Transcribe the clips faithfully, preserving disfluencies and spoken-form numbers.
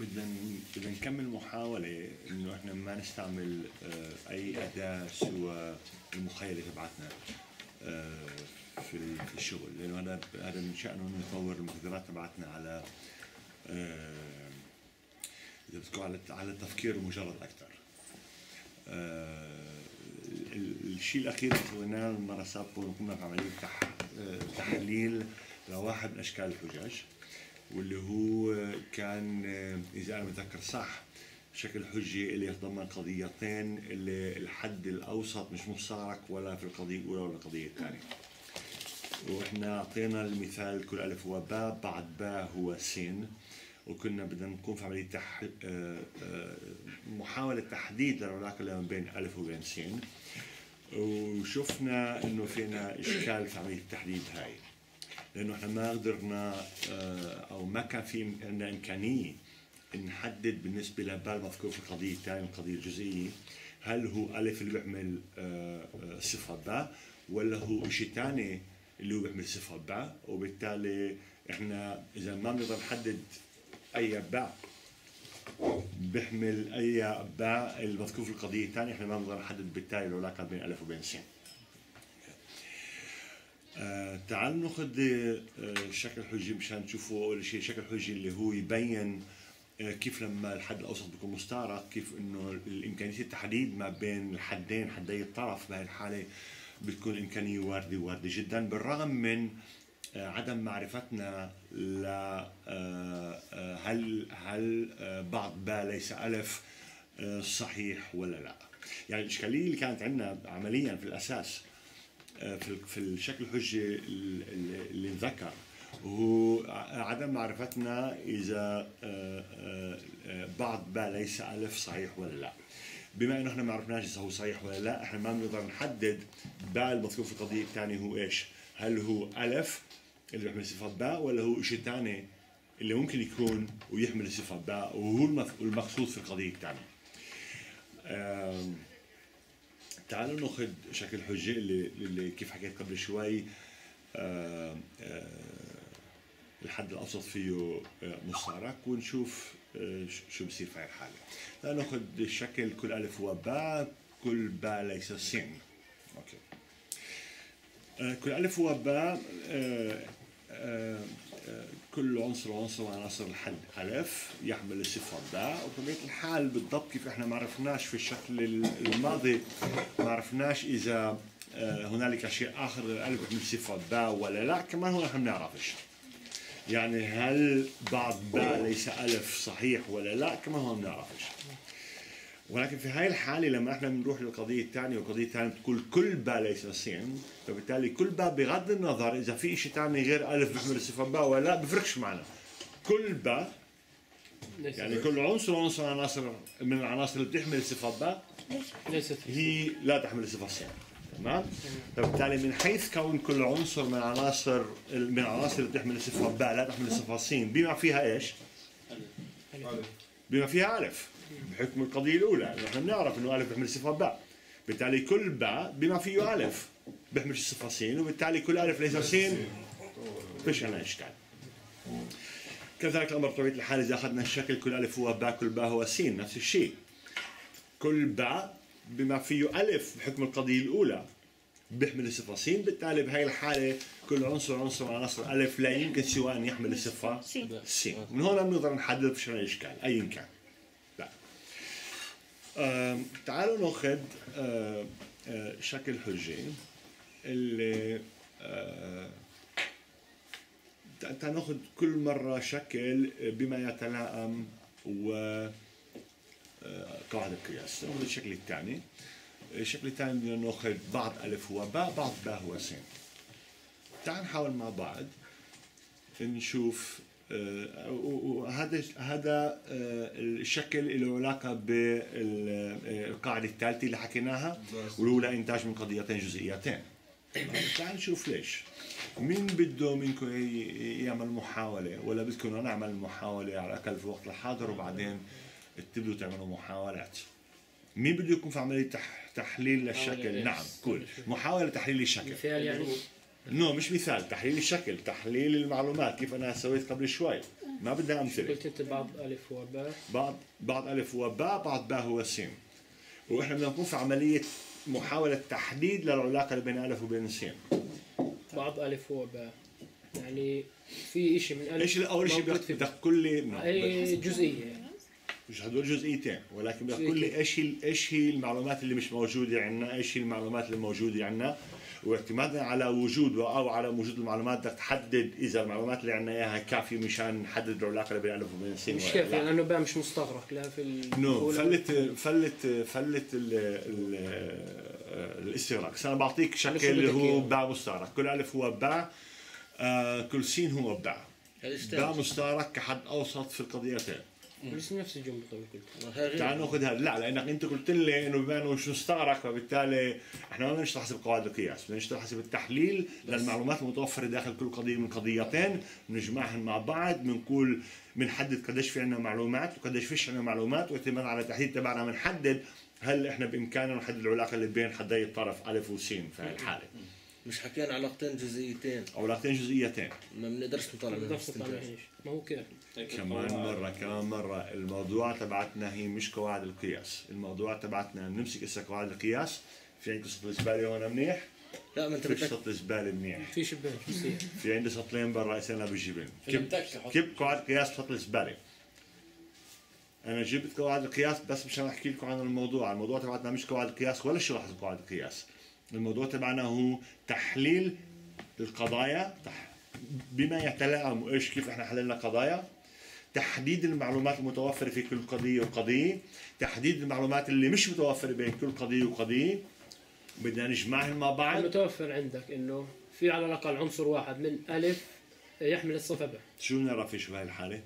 بدنا بدنا نكمل محاوله انه احنا ما نستعمل اي اداه سوى المخيله اللي تبعتنا في الشغل، لانه هذا هذا من شانه انه يطور المقدرات تبعتنا على اذا بدكم على على التفكير المجرد اكثر. الشيء الاخير اللي سويناه المره السابقه وقمنا بعمليه تحليل لواحد من اشكال الحجاج، واللي هو كان اذا انا متذكر صح شكل حجه اللي يتضمن قضيتين اللي الحد الاوسط مش مشترك ولا في القضيه الاولى ولا القضيه الثانيه. واحنا اعطينا المثال كل الف هو باء، بعد باء هو سين، وكنا بدنا نقوم في عمليه تح... محاوله تحديد العلاقه بين الف وبين سين، وشفنا انه فينا اشكال في عمليه التحديد هاي، لانه احنا ما قدرنا او ما كان في عندنا امكانيه نحدد بالنسبه لبال مذكور في القضيه الثانيه القضيه الجزئيه هل هو الف اللي بيعمل صفه باء ولا هو شيء ثاني اللي هو بيعمل صفه باء، وبالتالي احنا اذا ما بنقدر نحدد اي باء بيحمل اي باء المذكور في القضيه الثانيه احنا ما بنقدر نحدد بالتالي العلاقه بين الف وبين س. آه تعال ناخذ آه شكل حجي مشان نشوفوا اول شيء شكل حجي اللي هو يبين آه كيف لما الحد الاوسط بيكون مشترك، كيف انه الامكانيه التحديد ما بين الحدين حدي الطرف بهي الحاله بتكون امكانيه وارده وارده جدا، بالرغم من آه عدم معرفتنا ل آه آه هل هل آه بعض باء ليس الف آه صحيح ولا لا. يعني الاشكاليه اللي كانت عندنا عمليا في الاساس في في الشكل الحجي اللي انذكر هو عدم معرفتنا اذا بعض باء ليس الف صحيح ولا لا. بما انه احنا ما عرفناش اذا هو صحيح ولا لا، احنا ما بنقدر نحدد باء المذكور في القضيه الثانيه هو ايش، هل هو الف اللي بيحمل صفه باء ولا هو شيء ثاني اللي ممكن يكون ويحمل صفه باء وهو المقصود في القضيه الثانيه. تعالوا ناخذ شكل حجه اللي, اللي كيف حكيت قبل شوي آآ آآ الحد الاوسط فيه مشترك ونشوف شو بصير في هاي الحاله. تعالوا ناخذ شكل كل الف هو باء، كل باء ليس سين. اوكي. كل الف هو باء، كل عنصر وعنصر وعناصر الحد الف يحمل صفه باء، وبطبيعه الحال بالضبط كيف احنا ما عرفناش في الشكل الماضي ما عرفناش اذا هنالك شيء اخر غير الف يحمل صفه باء ولا لا، كمان هون احنا ما بنعرفش. يعني هل بعض باء ليس الف صحيح ولا لا، كمان هون ما بنعرفش. ولكن في هاي الحاله لما احنا بنروح للقضيه الثانيه والقضيه الثانيه بتقول كل باء ليس سين، فبالتالي كل باء بغض النظر اذا في شيء ثاني غير الف بيحمل صفه باء ولا لا بفرقش معنا. كل باء يعني كل عنصر وعنصر عناصر من العناصر اللي بتحمل صفه باء هي لا تحمل صفه سين، تمام؟ فبالتالي من حيث كون كل عنصر من عناصر من العناصر اللي بتحمل صفه باء لا تحمل صفه سين بما فيها ايش؟ بما فيها الف بحكم القضيه الاولى، نحن بنعرف انه الف بيحمل صفه باء، بالتالي كل باء بما فيه الف بيحمل صفه سين، وبالتالي كل الف ليس سين فيش عندنا اشكال. كذلك الامر بطبيعه الحال اذا اخذنا الشكل كل الف هو باء كل باء هو سين نفس الشيء. كل باء بما فيه الف بحكم القضيه الاولى بيحمل صفه سين، بالتالي بهي الحاله كل عنصر عنصر من عناصر الف لا يمكن سوى ان يحمل صفه سين. من هون بنقدر نحدد فيش عندنا اشكال ايا كان. آه، تعالوا ناخذ آه، آه، شكل حجه اللي آه، تعالوا ناخذ كل مره شكل بما يتلائم وقواعد القياس. ناخذ الشكل الثاني. الشكل الثاني بدنا ناخذ بعض الف هو باء، بعض باء هو سين. تعالوا نحاول مع بعض نشوف وهذا هذا الشكل له علاقه بالقاعده الثالثه اللي حكيناها والاولى انتاج من قضيتين جزئيتين. تعال نشوف ليش. مين بده منكم يعمل محاوله ولا بدكم نعمل محاوله على الاقل في الوقت الحاضر وبعدين تبدوا تعملوا محاولات؟ مين بده يكون في عمليه تحليل للشكل؟ نعم كل محاوله تحليل الشكل. مثال يعني انه مش مثال، تحليل الشكل، تحليل المعلومات كيف انا سويت قبل شوي، ما بدنا امثله. قلت انت بعض الف وباء، بعض بعض الف وباء، بعض باء هو سين. واحنا بدنا نكون في عمليه محاوله تحديد للعلاقه اللي بين الف وبين سين. بعض الف وباء يعني في شيء من الف. ايش اول شيء بدك تقول لي جزئيه؟ مش هدول جزئيتين، ولكن بدك تقول لي ايش ايش هي المعلومات اللي مش موجوده عندنا، ايش هي المعلومات اللي موجوده عندنا، واعتمادا على وجود او على وجود المعلومات بدك تحدد اذا المعلومات اللي عندنا اياها كافيه مشان نحدد العلاقه اللي بين الف وبين سين. مش كافيه لانه باء مش مستغرق لا في نو فلت فلت فلت الاستغراق. انا بعطيك شكل اللي هو باء مستغرق، كل الف هو باء، آه كل سين هو باء. باء مستغرق كحد اوسط في القضيتين. بس نفس الجمله. طيب تعال ناخذ هذا، لا لانك انت قلت لي انه بما انه مش مستغرق فبالتالي احنا ما بدنا نشتغل حسب قواعد القياس، بدنا نشتغل حسب التحليل للمعلومات المتوفره داخل كل قضيه من قضيتين، بنجمعهم مع بعض، بنقول بنحدد قديش في عندنا معلومات وقديش فيش عندنا معلومات، واعتمادا على التحديد تبعنا بنحدد هل احنا بامكاننا نحدد العلاقه اللي بين حدي الطرف الف وسين في هالحاله. مش حكينا علاقتين جزئيتين او علاقتين جزئيتين ما بنقدرش نطلع منهم استنتاج. ما هو كده كمان مره كمان مره الموضوع تبعتنا هي مش قواعد القياس، الموضوع تبعتنا بنمسك هسه قواعد القياس. في عندي سطل زباله هون منيح؟ لا ما انت بدك سطل زباله منيح، في شباك بصير، في عندي سطلين برا اسالنا بالجبن. كيف قواعد القياس بسطل زباله؟ انا جبت قواعد القياس بس مشان احكي لكم عن الموضوع، الموضوع تبعتنا مش قواعد القياس ولا شرح قواعد القياس. الموضوع تبعنا هو تحليل القضايا بما يتلائم وايش كيف احنا حللنا قضايا، تحديد المعلومات المتوفره في كل قضيه وقضيه، تحديد المعلومات اللي مش متوفره بين كل قضيه وقضيه، بدنا نجمعهم مع بعض. المتوفر عندك انه في على الاقل عنصر واحد من الف يحمل الصفه باء. شو بنعرف في شو بهالحاله؟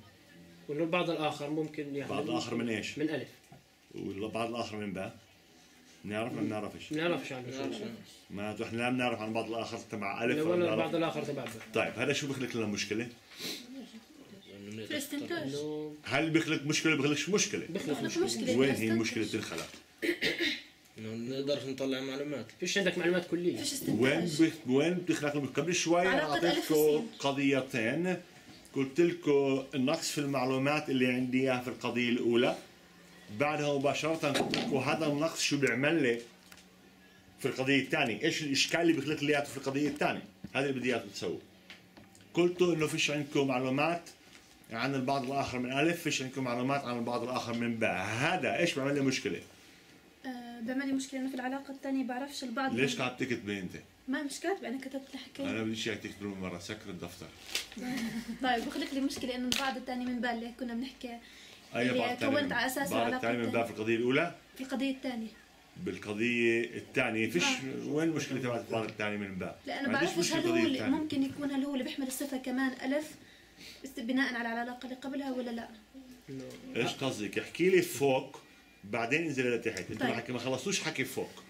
وانه البعض الاخر ممكن يحمل بعض الاخر من ايش؟ من الف. والبعض الاخر من باء؟ بنعرف ولا ما بنعرفش؟ بنعرفش عنه شو معناته احنا لا بنعرف عن بعض الاخر تبع الف ولا بعض الاخر تبع باء. طيب هذا شو بخلق لنا مشكله؟ في الاستنتاج. هل بخلق مشكله بخلقش مشكله؟ بخلق مشكله. وين هي مشكله الخلق؟ انه نقدرش نطلع معلومات، فيش عندك معلومات كليه. وين وين بتخلق؟ قبل شوي انا اعطيتكم قضيتين، قلت لكم النقص في المعلومات اللي عندي اياها في القضيه الاولى، بعدها مباشرة وهذا النقص شو بيعمل لي في القضية الثانية؟ ايش الإشكال اللي بيخلق لي إياه في القضية الثانية؟ هذا اللي بدي إياكم تسووه. قلتوا إنه فيش عندكم معلومات عن البعض الآخر من ألف، فيش عندكم معلومات عن البعض الآخر من باء، هذا ايش بيعمل لي مشكلة؟ أه بيعمل لي مشكلة إنه في العلاقة الثانية بعرفش البعض. ليش قاعد تكتبي أنت؟ ما مش كاتبة، أنا كتبت الحكاية. أنا بدي إياك تكتبوا مرة، سكر الدفتر. طيب بخلق لي مشكلة إنه البعض الثاني من باء اللي كنا بنحكي اي بعض كونت على اساس العلاقه من باء في القضيه الاولى، في القضيه الثانيه، بالقضيه الثانيه فيش. وين المشكله تبعت البعض الثاني من باء؟ لانه بعرفش هل هو ممكن يكون هل هو اللي بيحمل الصفه كمان الف بناء على العلاقه اللي قبلها ولا لا؟ ايش قصدك؟ احكي لي فوق بعدين انزل لتحت. انتوا طيب. ما خلصتوش حكي فوق.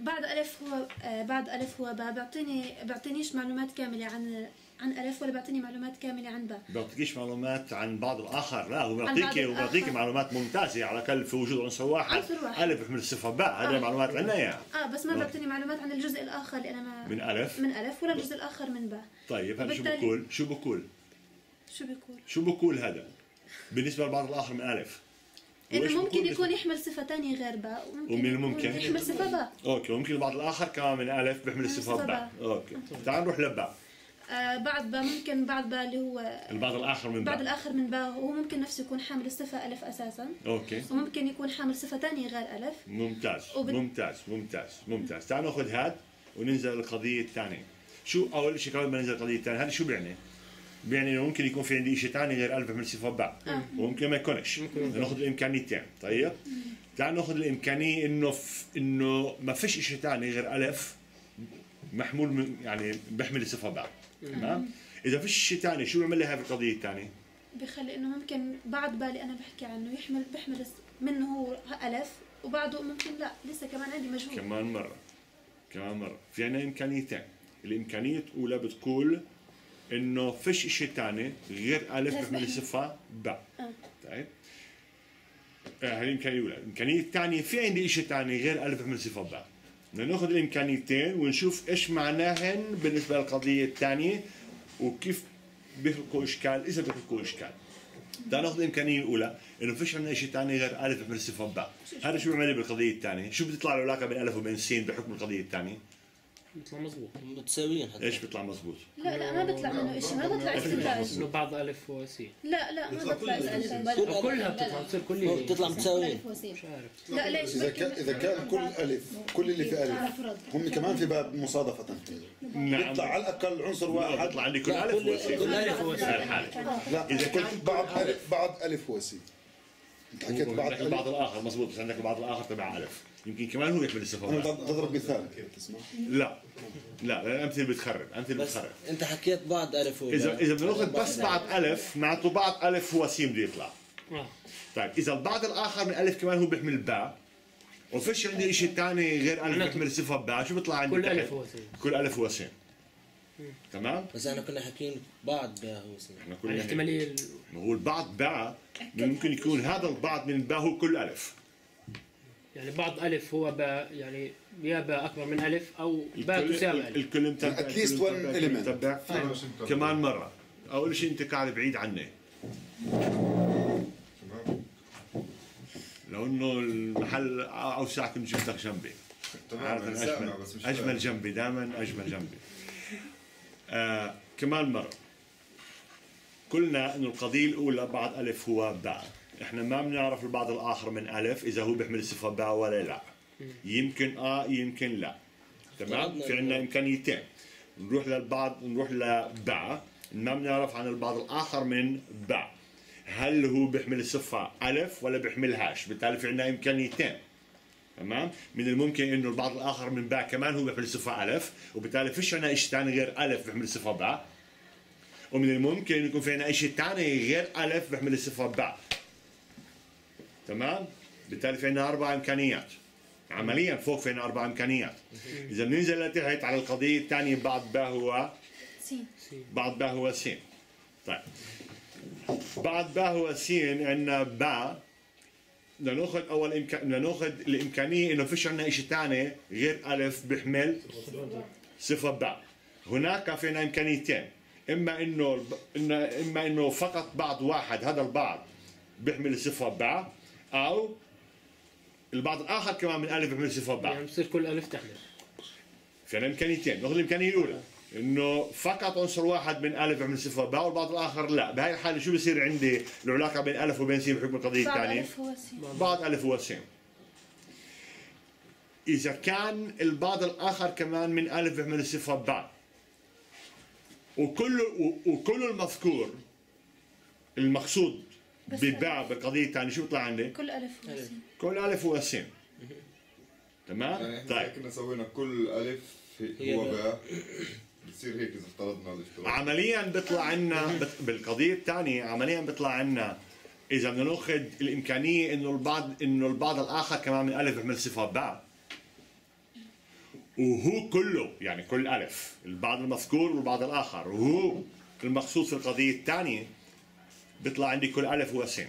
بعد الف هو بعد الف هو باء بيعطيني بيعطينيش معلومات كامله عن عن الف ولا بيعطيني معلومات كامله عن باء. ما بيعطيكيش معلومات عن بعض الاخر، لا هو بيعطيكي وبيعطيكي معلومات ممتازه على الاقل في وجود عنصر واحد الف يحمل الصفه باء، هذه آه. المعلومات اللي عندنا اياها. اه بس ما بيعطيني معلومات عن الجزء الاخر اللي انا ما من الف من الف ولا الجزء الاخر من باء. طيب هذا شو بقول؟ شو بقول؟ شو بقول؟ شو بقول هذا؟ بالنسبه للبعض الاخر من الف انه ممكن يكون يحمل صفه ثانيه غير باء، ومن الممكن يحمل صفه باء. اوكي ممكن البعض الاخر كمان من الف بيحمل الصفه باء. اوكي تعال نروح لباء. آه بعض باء ممكن بعض باء اللي هو البعض الاخر من باء، بعض الاخر من باء هو ممكن نفسه يكون حامل الصفه الف اساسا. اوكي وممكن يكون حامل صفه ثانيه غير الف. ممتاز وب... ممتاز ممتاز ممتاز. تعال ناخذ هذا وننزل للقضيه الثانيه. شو اول شيء قبل ما ننزل القضيه الثانيه هذا شو بيعني؟ يعني انه ممكن يكون في عندي شيء ثاني غير الف بيحمل صفه باء، وممكن ما يكونش. ناخذ الامكانيتين. طيب تعال ناخذ الامكانيه انه ف... انه ما فيش شيء ثاني غير الف محمول من... يعني بيحمل صفه باء. تمام؟ اذا فيش شيء ثاني شو بيعمل لي هاي في القضيه الثانيه؟ بخلي انه ممكن بعض بالي انا بحكي عنه يحمل بيحمل منه هو الف وبعده ممكن لا، لسه كمان عندي مجهول. كمان مره كمان مره في عندنا امكانيتين. الامكانيه الاولى بتقول انه فيش شيء ثاني غير الف بيحمل صفه باء. طيب هاي الامكانيه الاولى. الامكانيه الثانيه في عندي شيء ثاني غير الف بيحمل صفه باء. ناخذ الامكانيتين ونشوف ايش معناهن بالنسبه للقضيه الثانيه وكيف بيخلقوا اشكال، اذا بيخلقوا اشكال. تعال ناخذ الامكانيه الاولى انه ما فيش عندنا شيء ثاني غير الف بحرف صفر باء، هذا شو بيعمل بالقضيه الثانيه؟ شو بتطلع العلاقه بين الف وبين س بحكم القضيه الثانيه؟ بيطلع مضبوط متساويين حتى. ايش بيطلع مضبوط؟ لا لا ما بيطلع منه شيء، ما بيطلع استنتاج انه بعض الف وس. لا لا ما بيطلع استنتاج، كلها بتطلع بتصير كلها بتطلع متساويين. مش عارف لا ليش اذا كان اذا كان كل الف كل اللي في الف هم كمان في باب مصادفه، نعم بيطلع على الاقل عنصر واحد. بيطلع عندي كل الف وس كل الف وس هالحاله. لا اذا كنت بعض الف بعض الف وس انت حكيت بعض البعض الاخر مضبوط، بس عندك البعض الاخر تبع الف يمكن كمان هو يحمل الصفر. انا بضرب مثال. لا لا الامثله بتخرب، امثله بتخرب. انت حكيت بعض الف و اذا اذا بناخذ بس بعض الف معناته بعض الف وسيم بده يطلع. طيب اذا البعض الاخر من الف كمان هو بيحمل باء وفيش عندي شيء ثاني غير الف بيحمل صفر باء، شو بيطلع عندي؟ كل الف وسيم كل الف وسيم تمام. بس احنا كنا حاكيين بعض باء وسيم، احنا كنا الاحتماليه هو البعض باء، ممكن يكون هذا البعض من باء هو كل الف. يعني بعض الف هو باء، يعني يا باء اكبر من الف او باء تساوي الف. الكل متبع اتليست ون اليمنت. كمان مره اول شيء انت قاعد بعيد عني، لو انه المحل اوسع كنت جبتك جنبي. اجمل اجمل جنبي دائما، اجمل جنبي. آه كمان مره قلنا انه القضيه الاولى بعض الف هو باء، احنا ما بنعرف البعض الاخر من الف اذا هو بيحمل صفر باء ولا لا. يمكن اه يمكن لا. تمام؟ في عندنا امكانيتين. نروح للبعض نروح لباء، ما بنعرف عن البعض الاخر من باء. هل هو بيحمل صفر الف ولا بيحملهاش؟ بالتالي في عندنا امكانيتين. تمام؟ من الممكن انه البعض الاخر من باء كمان هو بيحمل صفر الف، وبالتالي فيش عندنا شيء ثاني غير الف بيحمل صفر باء. ومن الممكن يكون في عندنا شيء ثاني غير الف بيحمل صفر باء. تمام؟ بالتالي في عندنا أربع إمكانيات. عملياً فوق في عندنا أربع إمكانيات. إذا بننزل لتحت على القضية الثانية بعض باء هو س. بعض باء هو س. طيب. بعض باء هو س عندنا باء، بدنا ناخذ أول إمكان بدنا ناخذ الإمكانية إنه فيش عندنا شيء ثاني غير ألف بيحمل صفر باء. هناك في عندنا إمكانيتين، إما إنه إما إنه فقط بعض واحد هذا البعض بيحمل صفر باء، أو البعض الآخر كمان من ألف بيحمل صفر باء. يعني بتصير كل ألف تحمل. في عندنا إمكانيتين، ناخذ الإمكانية الأولى إنه فقط عنصر واحد من ألف بيحمل صفر باء والبعض الآخر لا، بهي الحالة شو بصير عندي العلاقة بين ألف وبين س بحكم القضية الثانية؟ بعض ألف هو س. إذا كان البعض الآخر كمان من ألف بيحمل صفر باء وكل وكل المذكور المقصود بباء بالقضية الثانية شو بيطلع عندي؟ كل ألف هو س. كل ألف هو س. تمام؟ يعني احنا طيب. كنا سوينا كل ألف هو باء بتصير هيك إذا افترضنا الافتراض. عملياً بيطلع عنا بت... بالقضية الثانية عملياً بيطلع عنا إذا بدنا ناخذ الإمكانية إنه البعض إنه البعض الآخر كمان من ألف بيحمل صفر باء. وهو كله يعني كل ألف، البعض المذكور والبعض الآخر، وهو المقصود في القضية الثانية بيطلع عندي كل ألف هو س.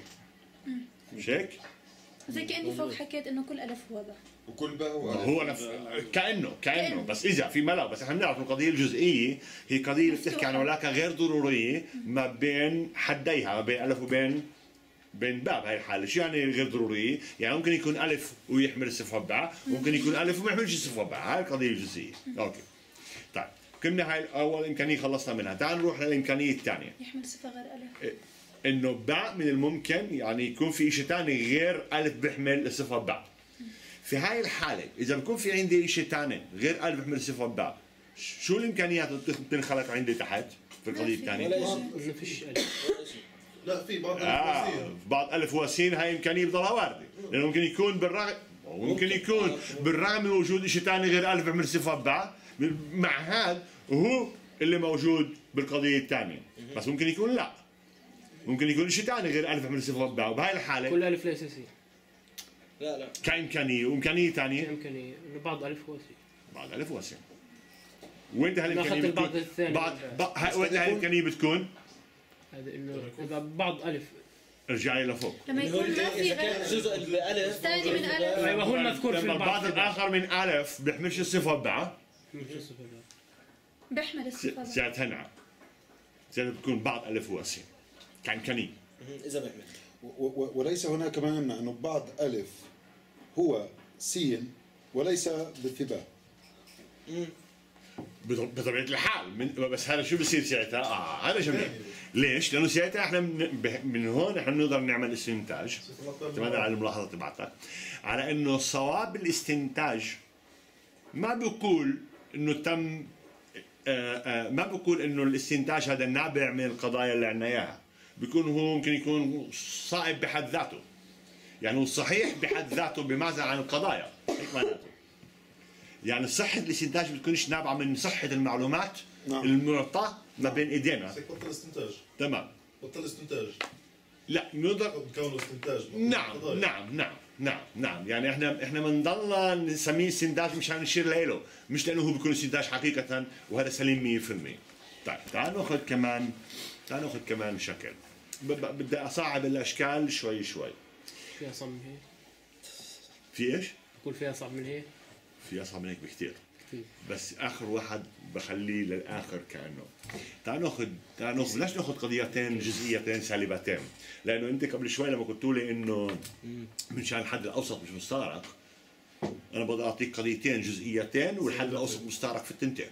مش هيك؟ زي كأني فوق حكيت إنه كل ألف هو باء. وكل باء هو ألف. هو نفس كأنه كأنه بس إذا في ملل، بس إحنا بنعرف القضية الجزئية هي قضية بتحكي عن علاقة غير ضرورية ما بين حديها، ما بين ألف وبين بين باء بهي الحالة. شو يعني غير ضرورية؟ يعني ممكن يكون ألف ويحمل صفر باء، ممكن يكون ألف وما يحملش صفر باء، هاي القضية الجزئية. أوكي. طيب، كنا هاي أول إمكانية خلصنا منها، تعال نروح للإمكانية الثانية. يحمل صفر غير ألف. انه باء من الممكن يعني يكون في شيء ثاني غير الف بيحمل صفر باء. في هاي الحاله اذا بكون في عندي شيء ثاني غير الف بيحمل صفر باء، شو الامكانيات اللي بتنخلق عندي تحت في القضيه الثانيه؟ ما فيش الف. لا في بعض آه الف وسين. بعض الف وسين هاي امكانيه بضلها وارده، لانه ممكن يكون بالرغم ممكن يكون بالرغم من وجود شيء ثاني غير الف بيحمل صفر باء، مع هذا هو اللي موجود بالقضيه الثانيه، بس ممكن يكون لا. ممكن يكون شيء ثاني غير الف بيحمل صفر باء، وبهي الحاله كل الف ليس س. لا لا كامكانيه وامكانيه ثانيه كامكانيه انه بعض الف هو س. بعض الف هو س. وين هالامكانيه البعض الثاني بعض وين هالامكانيه بتكون؟ هذا انه اذا بعض الف ارجعي لفوق. لما يكون ما في غلط جزء الالف استندي من الف. ايوه هو المذكور في البعض الاخر من الف بيحملش الصفه ببعه. بيحمل الصفه ببعه. بيحمل الصفه ببعه. ساعتها نعم. ساعتها بتكون بعض الف واسين. كعنكني. اذا بيحمل. وليس هنا كمان انه بعض الف هو سين وليس بالتباع. بطبيعه الحال من بس هذا شو بصير ساعتها؟ اه هذا جميل. ليش؟ لانه ساعتها احنا من, من هون احنا بنقدر نعمل استنتاج اعتمادا على الملاحظه تبعتك على انه صواب الاستنتاج ما بقول انه تم آآ آآ ما بقول انه الاستنتاج هذا نابع من القضايا اللي عندنا اياها، بيكون هو ممكن يكون صائب بحد ذاته. يعني هو صحيح بحد ذاته بمعزل عن القضايا، هيك معناته. يعني صحة الاستنتاج ما بتكونش نابعة من صحة المعلومات نعم. المعطاة ما بين ايدينا. بطل استنتاج. تمام. بطل استنتاج. لا نقدر كونه استنتاج. نعم نعم نعم نعم نعم يعني احنا احنا بنضلنا نسميه استنتاج مشان نشير لإله، مش لأنه هو بيكون استنتاج حقيقة وهذا سليم مية بالمية. طيب تعال ناخذ كمان تعال ناخذ كمان شكل. بدي أصعب الأشكال شوي شوي. في أصعب من هيك؟ في إيش؟ بقول في أصعب من هيك؟ في أصعب من هيك بكثير. كثير. بس آخر واحد بخليه للآخر كأنه. تعال ناخذ تعال ناخذ بلاش ناخذ قضيتين جزئيتين سالبتين، لأنه أنت قبل شوي لما قلتوا لي إنه منشان الحد الأوسط مش مستغرق، أنا بدي أعطيك قضيتين جزئيتين والحد الأوسط مستغرق في التنتين.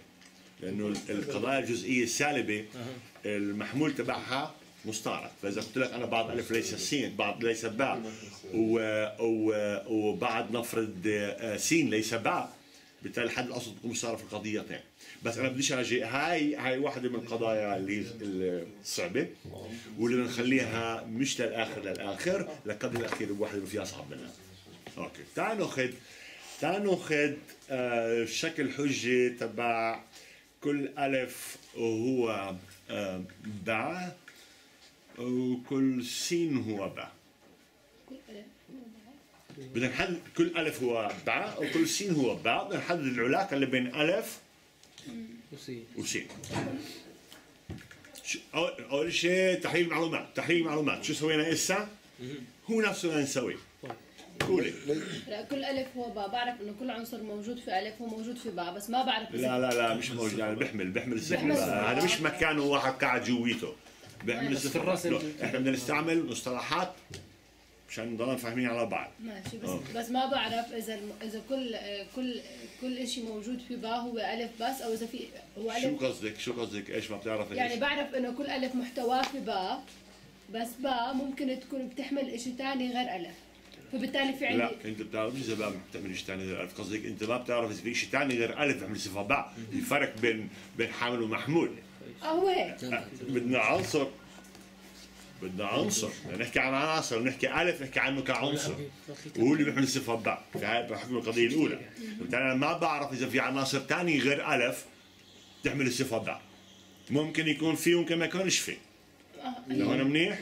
لأنه القضايا الجزئية السالبة المحمول تبعها مستعرض، فإذا قلت لك أنا بعض ألف ليس سين، بعض ليس باء، وبعض نفرض سين ليس باء، بالتالي الحد الأوسط بيكون مستعرض في القضيتين، بس أنا بديش أجي هاي هاي واحدة من القضايا اللي صعبة واللي بنخليها مش للآخر للآخر، للقضية الأخيرة واحدة اللي فيها أصعب منها. أوكي، تعال ناخذ تعال ناخذ آه شكل حجة تبع كل ألف هو آه باء وكل سين هو باء. بدنا نحدد كل ألف هو باء وكل سين هو باء، بدنا نحدد العلاقة اللي بين ألف وسين. وسين. أول شيء تحليل معلومات، تحليل معلومات، شو سوينا هسه؟ هو نفسه اللي نسويه. قولي. لا كل ألف هو باء، بعرف إنه كل عنصر موجود في ألف هو موجود في باء، بس ما بعرف. لا لا لا مش موجود، يعني بيحمل بيحمل الصفر، هذا مش مكانه واحد قاعد جويته. بيعمل صفر. احنا بدنا نستعمل مصطلحات مشان نضلنا فاهمين على بعض. ماشي بس أوه. بس ما بعرف اذا اذا كل كل كل شيء موجود في باء هو الف بس او اذا في هو الف. شو قصدك؟ شو قصدك؟ ايش ما بتعرف يعني إيش؟ بعرف انه كل الف محتواه في باء، بس باء ممكن تكون بتحمل شيء ثاني غير الف، فبالتالي في عندي لا انت بتعرف اذا باء بتحمل شيء ثاني غير الف، قصدك انت ما بتعرف اذا في شيء ثاني غير الف بيحمل صفه باء، في فرق بين بين حامل ومحمول. اه هيك بدنا عنصر بدنا عنصر نحكي عن عناصر، نحكي الف نحكي عنه كعنصر وهو اللي بيحمل صفه باء بحكم القضيه الاولى، بالتالي انا ما بعرف اذا في عناصر ثاني غير الف بتحمل الصفه باء، ممكن يكون في ممكن ما يكونش في. لهون منيح؟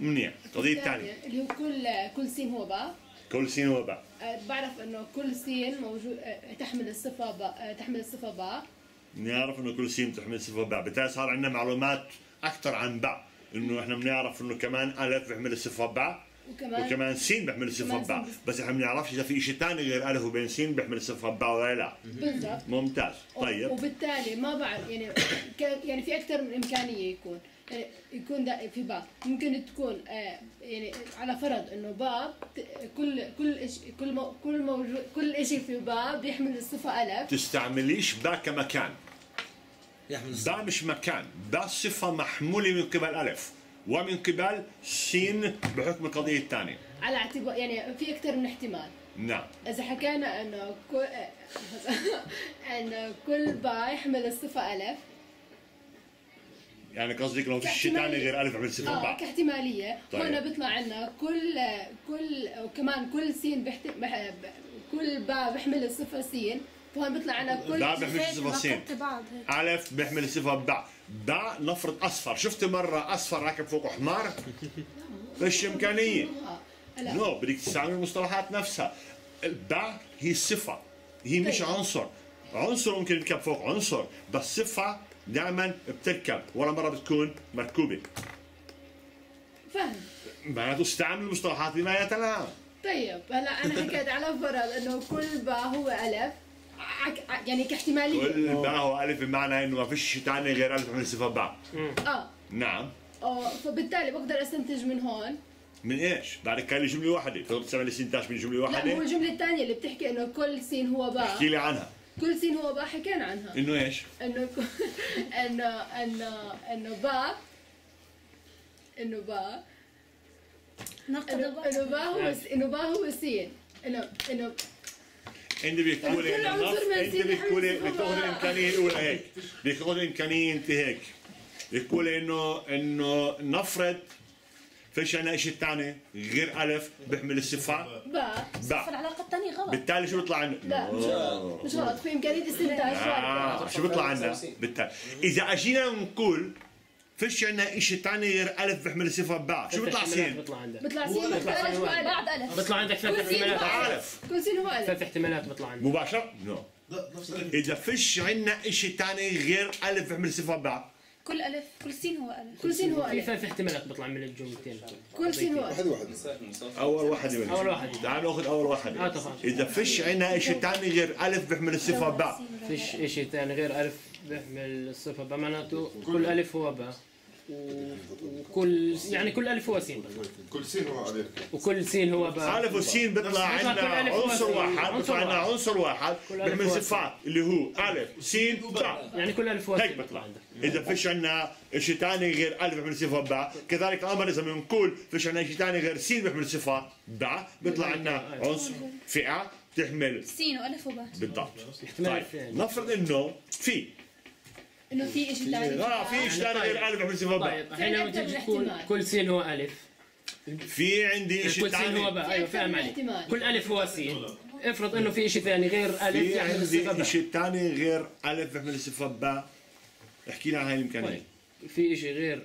منيح. القضيه الثانيه اللي هو كل كل سين هو باء كل سين هو باء بعرف انه كل سين موجود تحمل الصفه باء تحمل الصفه باء بنعرف انه كل سين بتحمل صفه باء، بالتالي صار عندنا معلومات اكثر عن باء، انه احنا بنعرف انه كمان الف بيحمل الصفه باء وكمان, وكمان سين بيحمل الصفه باء، بس احنا ما بنعرفش اذا في شيء ثاني غير الف وبين سين بيحمل الصفه باء ولا لا. بالضبط. ممتاز. طيب وبالتالي ما بعرف يعني يعني في اكثر من امكانيه يكون يعني يكون في باء، ممكن تكون آه يعني على فرض انه باء كل كل شيء كل مو كل موجود كل شيء في باء بيحمل الصفه الف. تستعمليش باء كمكان. باء مش مكان، باء صفه محموله من قبل الف ومن قبل سين بحكم القضيه الثانيه. على اعتبار يعني في اكثر من احتمال. نعم. اذا حكينا انه كل انه كل باء يحمل الصفه الف يعني قصدك لو في شيء ثاني غير الف بحمل صفه باء. اه كاحتماليه. طيب. هون بيطلع عندنا كل كل وكمان كل سين بحت... بح... كل باء بحمل الصفه سين، فهون بيطلع عندنا كل باء بحمل الصفه سين الف بحمل الصفه باء باء نفرض اصفر، شفت مره اصفر راكب فوقه حمار؟ فيش امكانيه. نو بدك تستعمل المصطلحات نفسها. باء هي صفه، هي مش عنصر. عنصر ممكن يركب فوق عنصر، بس صفه دائما بتركب ولا مره بتكون مركوبه. فهم معناته استعملوا المصطلحات بما يتلاعب. طيب هلا انا حكيت على فرض انه كل باء هو الف، يعني كاحتماليه كل باء هو الف بمعنى انه ما فيش ثاني غير الف من صفه باء. اه نعم. اه فبالتالي بقدر استنتج من هون من ايش؟ بعدك كان لي جمله واحده، تقدر تعمل استنتاج من جمله واحده؟ لا هو الجمله الثانيه اللي بتحكي انه كل سين هو باء. احكي لي عنها. كل سين هو باء حكينا عنها. انه ايش؟ انه انه انه انه باء انه باء انه باء هو انه باء هو سين انه انه انت بتقولي انه النص انت بتقولي بتاخذ الامكانيه الاولى هيك، بتاخذ الامكانيه انت هيك، بتقولي انه انه نفرض فيش عنا شيء ثاني غير الف بحمل الصفه باء، باء العلاقه الثانيه غلط، بالتالي شو بيطلع عنا؟ لا مش غلط مش غلط، في امكانيه استنتاج غلط. شو بيطلع عنا؟ بالتالي اذا اجينا نقول فيش عنا شيء ثاني غير الف بحمل الصفه باء، شو بيطلع سين؟ بيطلع عندك بيطلع سين بعد الف، بيطلع عندك ثلاث احتمالات كل سين هو الف، ثلاث احتمالات بيطلع عندك مباشره؟ لا اذا فيش عنا شيء ثاني غير الف بحمل صفه باء، كل الف كل سين هو الف، كل سين هو الف، في ثلاث احتمالات بيطلع من الجملتين، كل سين هو الف. واحد واحد اول واحد يبلش، اول واحد تعال ناخذ اول واحد. اه طبعا اذا فيش عنا شيء ثاني غير الف بيحمل الصفه باء، فيش شيء ثاني غير الف بيحمل الصفه باء، معناته كل الف هو باء، وكل يعني كل الف هو سين، كل سين هو الف، وكل سين هو باء، الف وسين بيطلع عندنا عنصر واحد، بيطلع عندنا عنصر واحد بيحمل صفات اللي هو الف سين باء، يعني كل الف هو سين هيك بيطلع عندك. اذا فيش عندنا شيء ثاني غير الف بيحمل صفه باء، كذلك الامر اذا بنقول فيش عندنا شيء ثاني غير سين بيحمل صفه باء، بيطلع عندنا عنصر فئه بتحمل سين والف وباء بالضبط. طيب نفرض انه في انه في شيء ثاني لا في شيء ثاني غير الف بحمل صفه باء. طيب الحين لما تيجي تقول كل سين هو الف، في عندي شيء ثاني كل سين هو باء، ايوه فاهم عليك، كل الف هو سين، افرض انه في شيء ثاني غير الف بحمل صفه باء، في شيء ثاني غير الف بحمل صفه باء، احكي لنا عن هاي الامكانيه. في شيء غير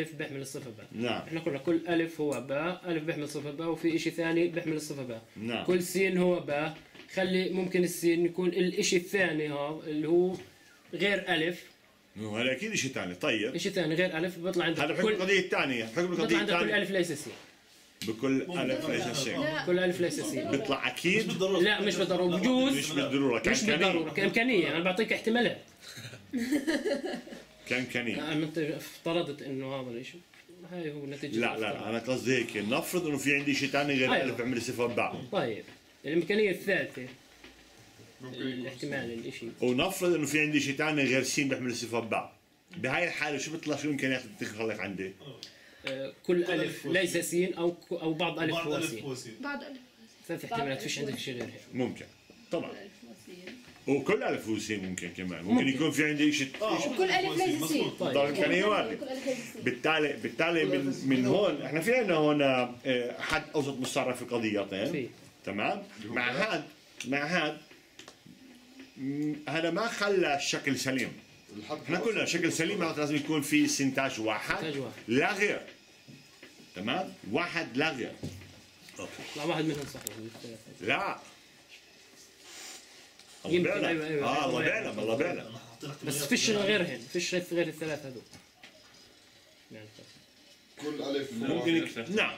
الف بحمل الصفه باء، نعم احنا قلنا كل الف هو باء، الف بحمل صفه باء، وفي شيء ثاني بحمل الصفه باء، نعم كل سين هو باء، خلي ممكن السين يكون الشيء الثاني هذا اللي هو غير الف، هذا اكيد شيء ثاني. طيب شيء ثاني غير الف بيطلع عندك هذا بحكم القضيه الثانيه، بحكم القضيه الثانيه بيطلع عندك كل الف ليس سين، بكل الف ليس سين، كل الف ليس سين بيطلع اكيد بالضروره. لا مش بالضروره، بجوز مش بالضروره، مش بالضروره كامكانيه، انا بعطيك احتمالات كامكانيه. انت افترضت انه هذا الشيء هاي هو نتيجه. لا لا انا قصدي هيك، نفرض انه في عندي شيء ثاني غير الف بيعمل صفه باء. طيب الامكانيه الثالثه الاحتمال الشيء، ونفرض انه في عندي شيء ثاني غير سين بيحمل صفه باء، بهاي الحاله شو بيطلع، شو الامكانيات اللي بتخلق عندي؟ آه كل الف ليس سين او او بعض الف هو سين، بعض الف ثلاث احتمالات، فيش عندك شيء غير هيك ممكن طبعا، وكل الف هو سين ممكن كمان، ممكن يكون في عندي شيء كل الف ليس سين، طبعا الامكانيه وارده. بالتالي بالتالي من من هون احنا في عندنا هون حد اوسط مستعرف في قضيتين، تمام؟ مع هاد مع هاد هذا ما خلى الشكل سليم، احنا قلنا شكل سليم معناته لازم يكون في استنتاج واحد لا غير، تمام؟ واحد لا غير. لا واحد منهم صحيح، لا الله بيعلم. أيوة أيوة اه الله بيعلم، الله بيعلم، بس فيش غيرهن، فيش غير الثلاث هذول يعني كل الف ممكن. نعم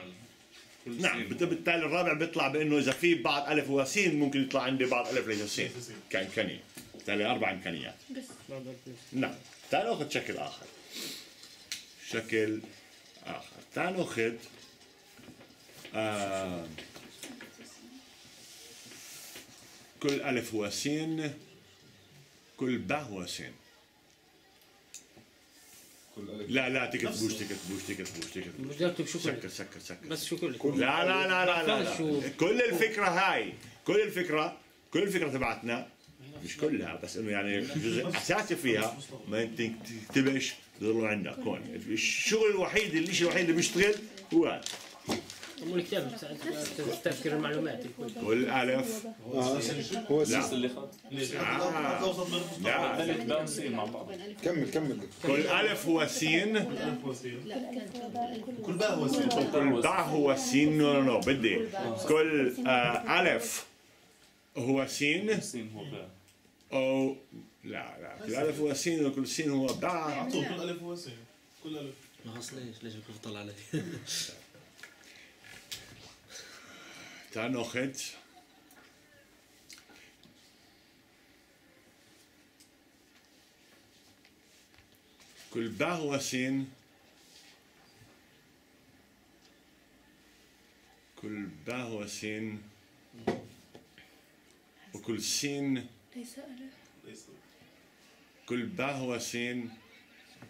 نعم بالتالي الرابع بيطلع بانه اذا في بعض الف هو سين ممكن يطلع عندي بعض الف ليس سين كامكانيه، بالتالي اربع امكانيات بس. نعم تعال ناخذ شكل اخر، شكل اخر تعال ناخذ آه كل الف هو سين، كل باء هو سين. لا لا تكتبوش تكتبوش تكتبوش تكتبوش تكتبوش سكر سكر سكر بس شو كل لا لا لا لا لا كل الفكرة هاي، كل الفكرة كل الفكرة تبعتنا مش كلها بس انه يعني جزء اساسي فيها ما انت تكتبش ضلوا عندك هون. الشغل الوحيد اللي الشيء الوحيد اللي بيشتغل هو هذا، مو الكتاب تذكر المعلومات كل الف هو السيس اللي خط كمل كمل كل الف هو سين، كل باء هو سين، كل باء هو سين، نو نو بدي كل الف هو سين او لا لا كل الف هو سين وكل سين هو باء، كل الف هو سين كل الف ما اصليش ليش كيف طلع لي תענוכת. כל בר וסין, כל בר וסין, וכל סין, כל בר וסין,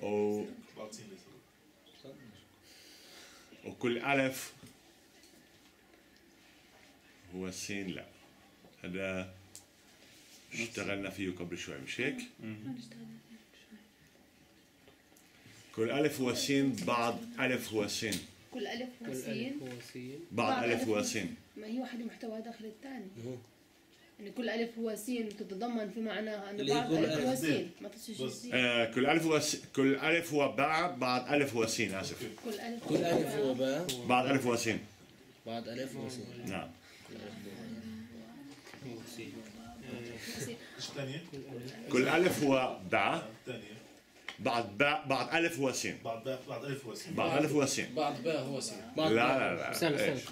או وكل ألف هو سين. لا هذا اشتغلنا فيه قبل شوي مش هيك؟ كل ألف هو سين، بعض ألف هو سين، كل ألف هو سين، بعض ألف هو سين. ما هي واحدة محتوى داخل الثاني، يعني كل ألف هو سين تتضمن في معناها أن بعض ألف هو سين. ما تنسوش كل ألف هو س... كل ألف هو باء، بعض ألف هو سين. آسف، كل ألف كل ألف هو باء، بعض ألف هو سين، بعض ألف هو سين. نعم. كل ألف هو باء، بعض باء، بعض ألف هو سين، بعض باء، بعض ألف هو سين، بعض ألف هو سين، بعض باء هو سين. لا لا لا، استنى استنى.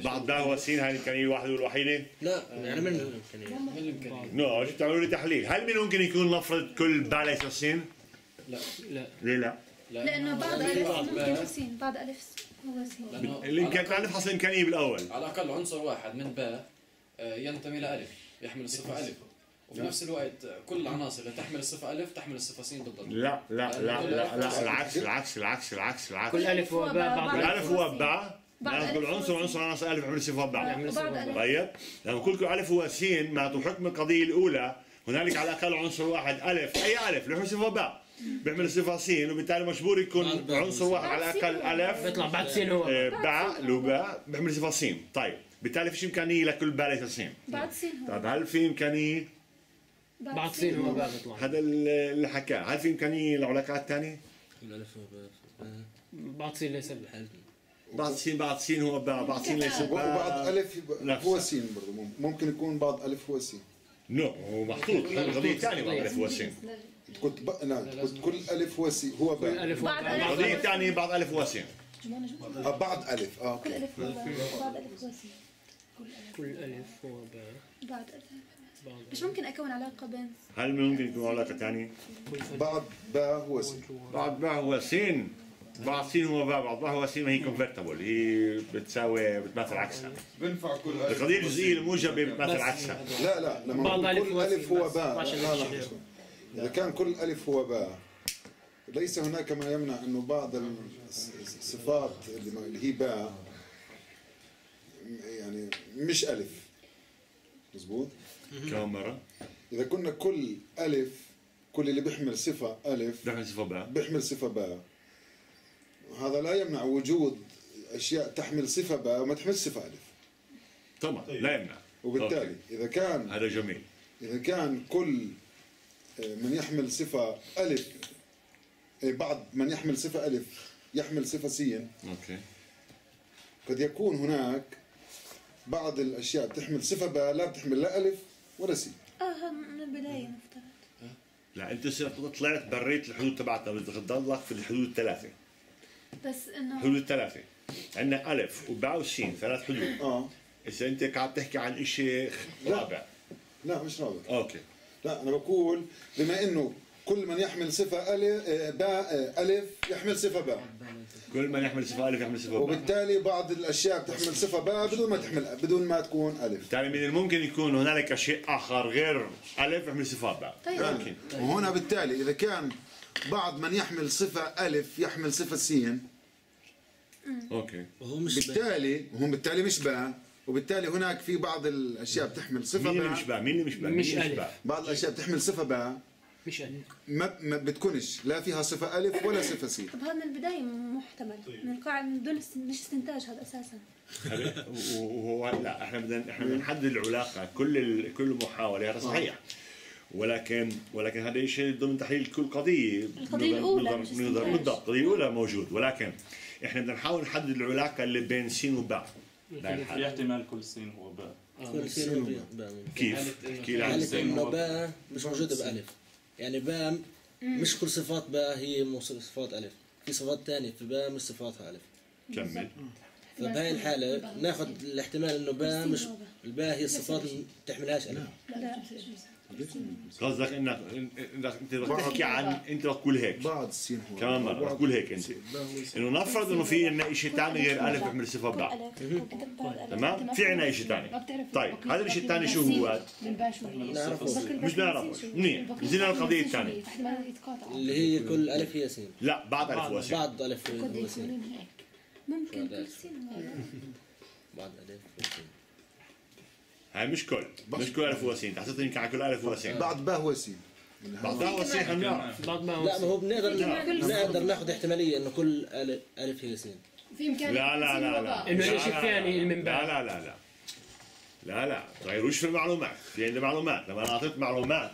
بعض باء هو سين. هاي الامكانيه الواحده والوحيده؟ لا يعني من الامكانيه، من الامكانيه. نو اجيت تعملوا لي تحليل. هل من ممكن يكون نفرض كل باء ليس سين؟ لا لا. ليه لا؟ لانه بعض الف ممكن سين، بعض الف هو سين. اللي كانت الف حصل امكانيه بالاول. على الاقل عنصر واحد من باء ينتمي لالف، يحمل الصفه الف، وفي نفس الوقت كل العناصر اللي تحمل الصفه الف تحمل الصفه سين بالضبط. لا لا لا لا لا، العكس العكس العكس العكس العكس. كل الف هو باء، بعض الف هو باء، بعض العنصر عنصر عنصر ألف عمل صفة بعض. طيب لما كل ألف هو سين، مع حكم القضية الأولى هنالك على الأقل عنصر واحد ألف، أي ألف له صفة باء بيعمل صفة سين، وبالتالي مجبور يكون عنصر واحد على الأقل ألف بيطلع بعد سين هو باء له باء بيعمل صفة سين. طيب بالتالي فيش إمكانية لكل باء ليس سين بعد سين. طيب هل في إمكانية بعد سين هو باء بيطلع؟ هذا اللي حكاه. هل في إمكانية العلاقات الثانية؟ كل ألف هو باء، بعد سين ليس بحل، بعض سين بعض سين هو باء، بعض سين ليس باء، وبعض ألف هو سين برضه. ممكن يكون بعض ألف هو سين. نو هو محطوط قضية ثانية. بعض ألف هو سين، قلت كل ألف هو سين هو باء، قضية ثانية بعض ألف هو سين، بعض ألف. اه كل ألف هو باء، بعض ألف هو سين، كل ألف هو باء، بعض ألف. مش ممكن أكون علاقة بين، هل ممكن يكون علاقة ثانية؟ بعض باء هو سين، بعض باء هو سين، بعض سين هو باء، بعض باء هو سين. هي كونفرتبل، هي بتساوي، بتماثل عكسها. بنفع كل ألف القضية الجزئية الموجبة بتماثل عكسها. لا لا، لما كل ألف هو باء، إذا كان كل ألف هو باء ليس هناك ما يمنع أنه بعض الصفات اللي هي باء يعني مش ألف. مزبوط؟ كاميرا. إذا كنا كل ألف، كل اللي بيحمل صفة ألف بيحمل صفة باء، بيحمل صفة باء، هذا لا يمنع وجود اشياء تحمل صفه باء وما تحمل صفه الف. طبعا لا يمنع. وبالتالي أوكي. اذا كان هذا جميل، اذا كان كل من يحمل صفه الف، بعض من يحمل صفه الف يحمل صفه سين، اوكي، قد يكون هناك بعض الاشياء تحمل صفه باء لا تحمل لا الف ولا سين. اه من البدايه مفترض. لا انت طلعت بريت الحدود تبعتها، بدك تضلك في الحدود الثلاثه. بس انه حدود ثلاثة، عندنا ألف وباء وسين، ثلاث حدود. اه إذا أنت قاعد تحكي عن شيء رابع. لا مش رابع. أوكي. لا أنا بقول بما إنه كل من يحمل صفة ألف باء ألف يحمل صفة باء. كل من يحمل صفة ألف يحمل صفة باء. وبالتالي بعض الأشياء بتحمل صفة باء بدون ما تحمل، بدون ما تكون ألف. بالتالي من الممكن يكون هنالك شيء آخر غير ألف يحمل صفة باء. طيب. ممكن. طيب. وهنا بالتالي إذا كان بعض من يحمل صفة ألف يحمل صفة سين، اوكي، وهو مش بالتالي، وهم بالتالي مش باء، وبالتالي هناك في بعض الأشياء بتحمل صفة باء. مين اللي مش باء؟ مين اللي مش باء؟ مش باء. بعض الأشياء بتحمل صفة باء مش ألف، ما ما بتكونش لا فيها صفة ألف ولا صفة سين. طب هذا من البداية محتمل، من القاعدة من دون مش استنتاج هذا أساسا. وهو لا، احنا بدنا احنا بدنا نحدد العلاقة. كل كل محاولة هذا صحيح، ولكن ولكن هذا شيء ضمن تحليل كل قضيه. القضيه الاولى بالضبط، القضيه الاولى موجود، ولكن احنا بدنا نحاول نحدد العلاقه اللي بين سين وباء. في احتمال كل سين هو باء. كل سين هو باء. كيف؟ كيف حاله انه باء مش موجوده بالف، يعني باء مش كل صفات باء هي صفات الف، في صفات ثانيه في باء مش صفاتها الف. كمل. فبهي الحالة ناخذ الاحتمال انه باء مش الباء هي الصفات اللي بتحملهاش انا. لا قصدك انك انك انت بدك تحكي عن انت بدك تقول هيك بعض السين هو كمان مره بدك تقول هيك انت انه نفرض انه في عندنا شيء ثاني غير الف بيحمل صفه باء تمام؟ في عندنا شيء ثاني. طيب هذا الشيء الثاني شو هو؟ مش بنعرفه منيح. نزلنا القضيه الثانيه اللي هي كل الف هي سين. لا بعض الف هو سين. بعض الف هو سين. ممكن كل سين بعض الف هو سين. هاي مش كل مش كل ألف وسين تحسيت يمكن على كل ألف وسين بعض باء وسين بعض باء وسين حنعرف بعض باء وسين. لا ما هو بنقدر نقدر ناخذ احتماليه انه كل ألف هي سين في امكان لا لا لا لا انه شيء ثاني من بعد لا لا لا لا لا تغيروش في المعلومات. في عندنا معلومات. لما انا اعطيت معلومات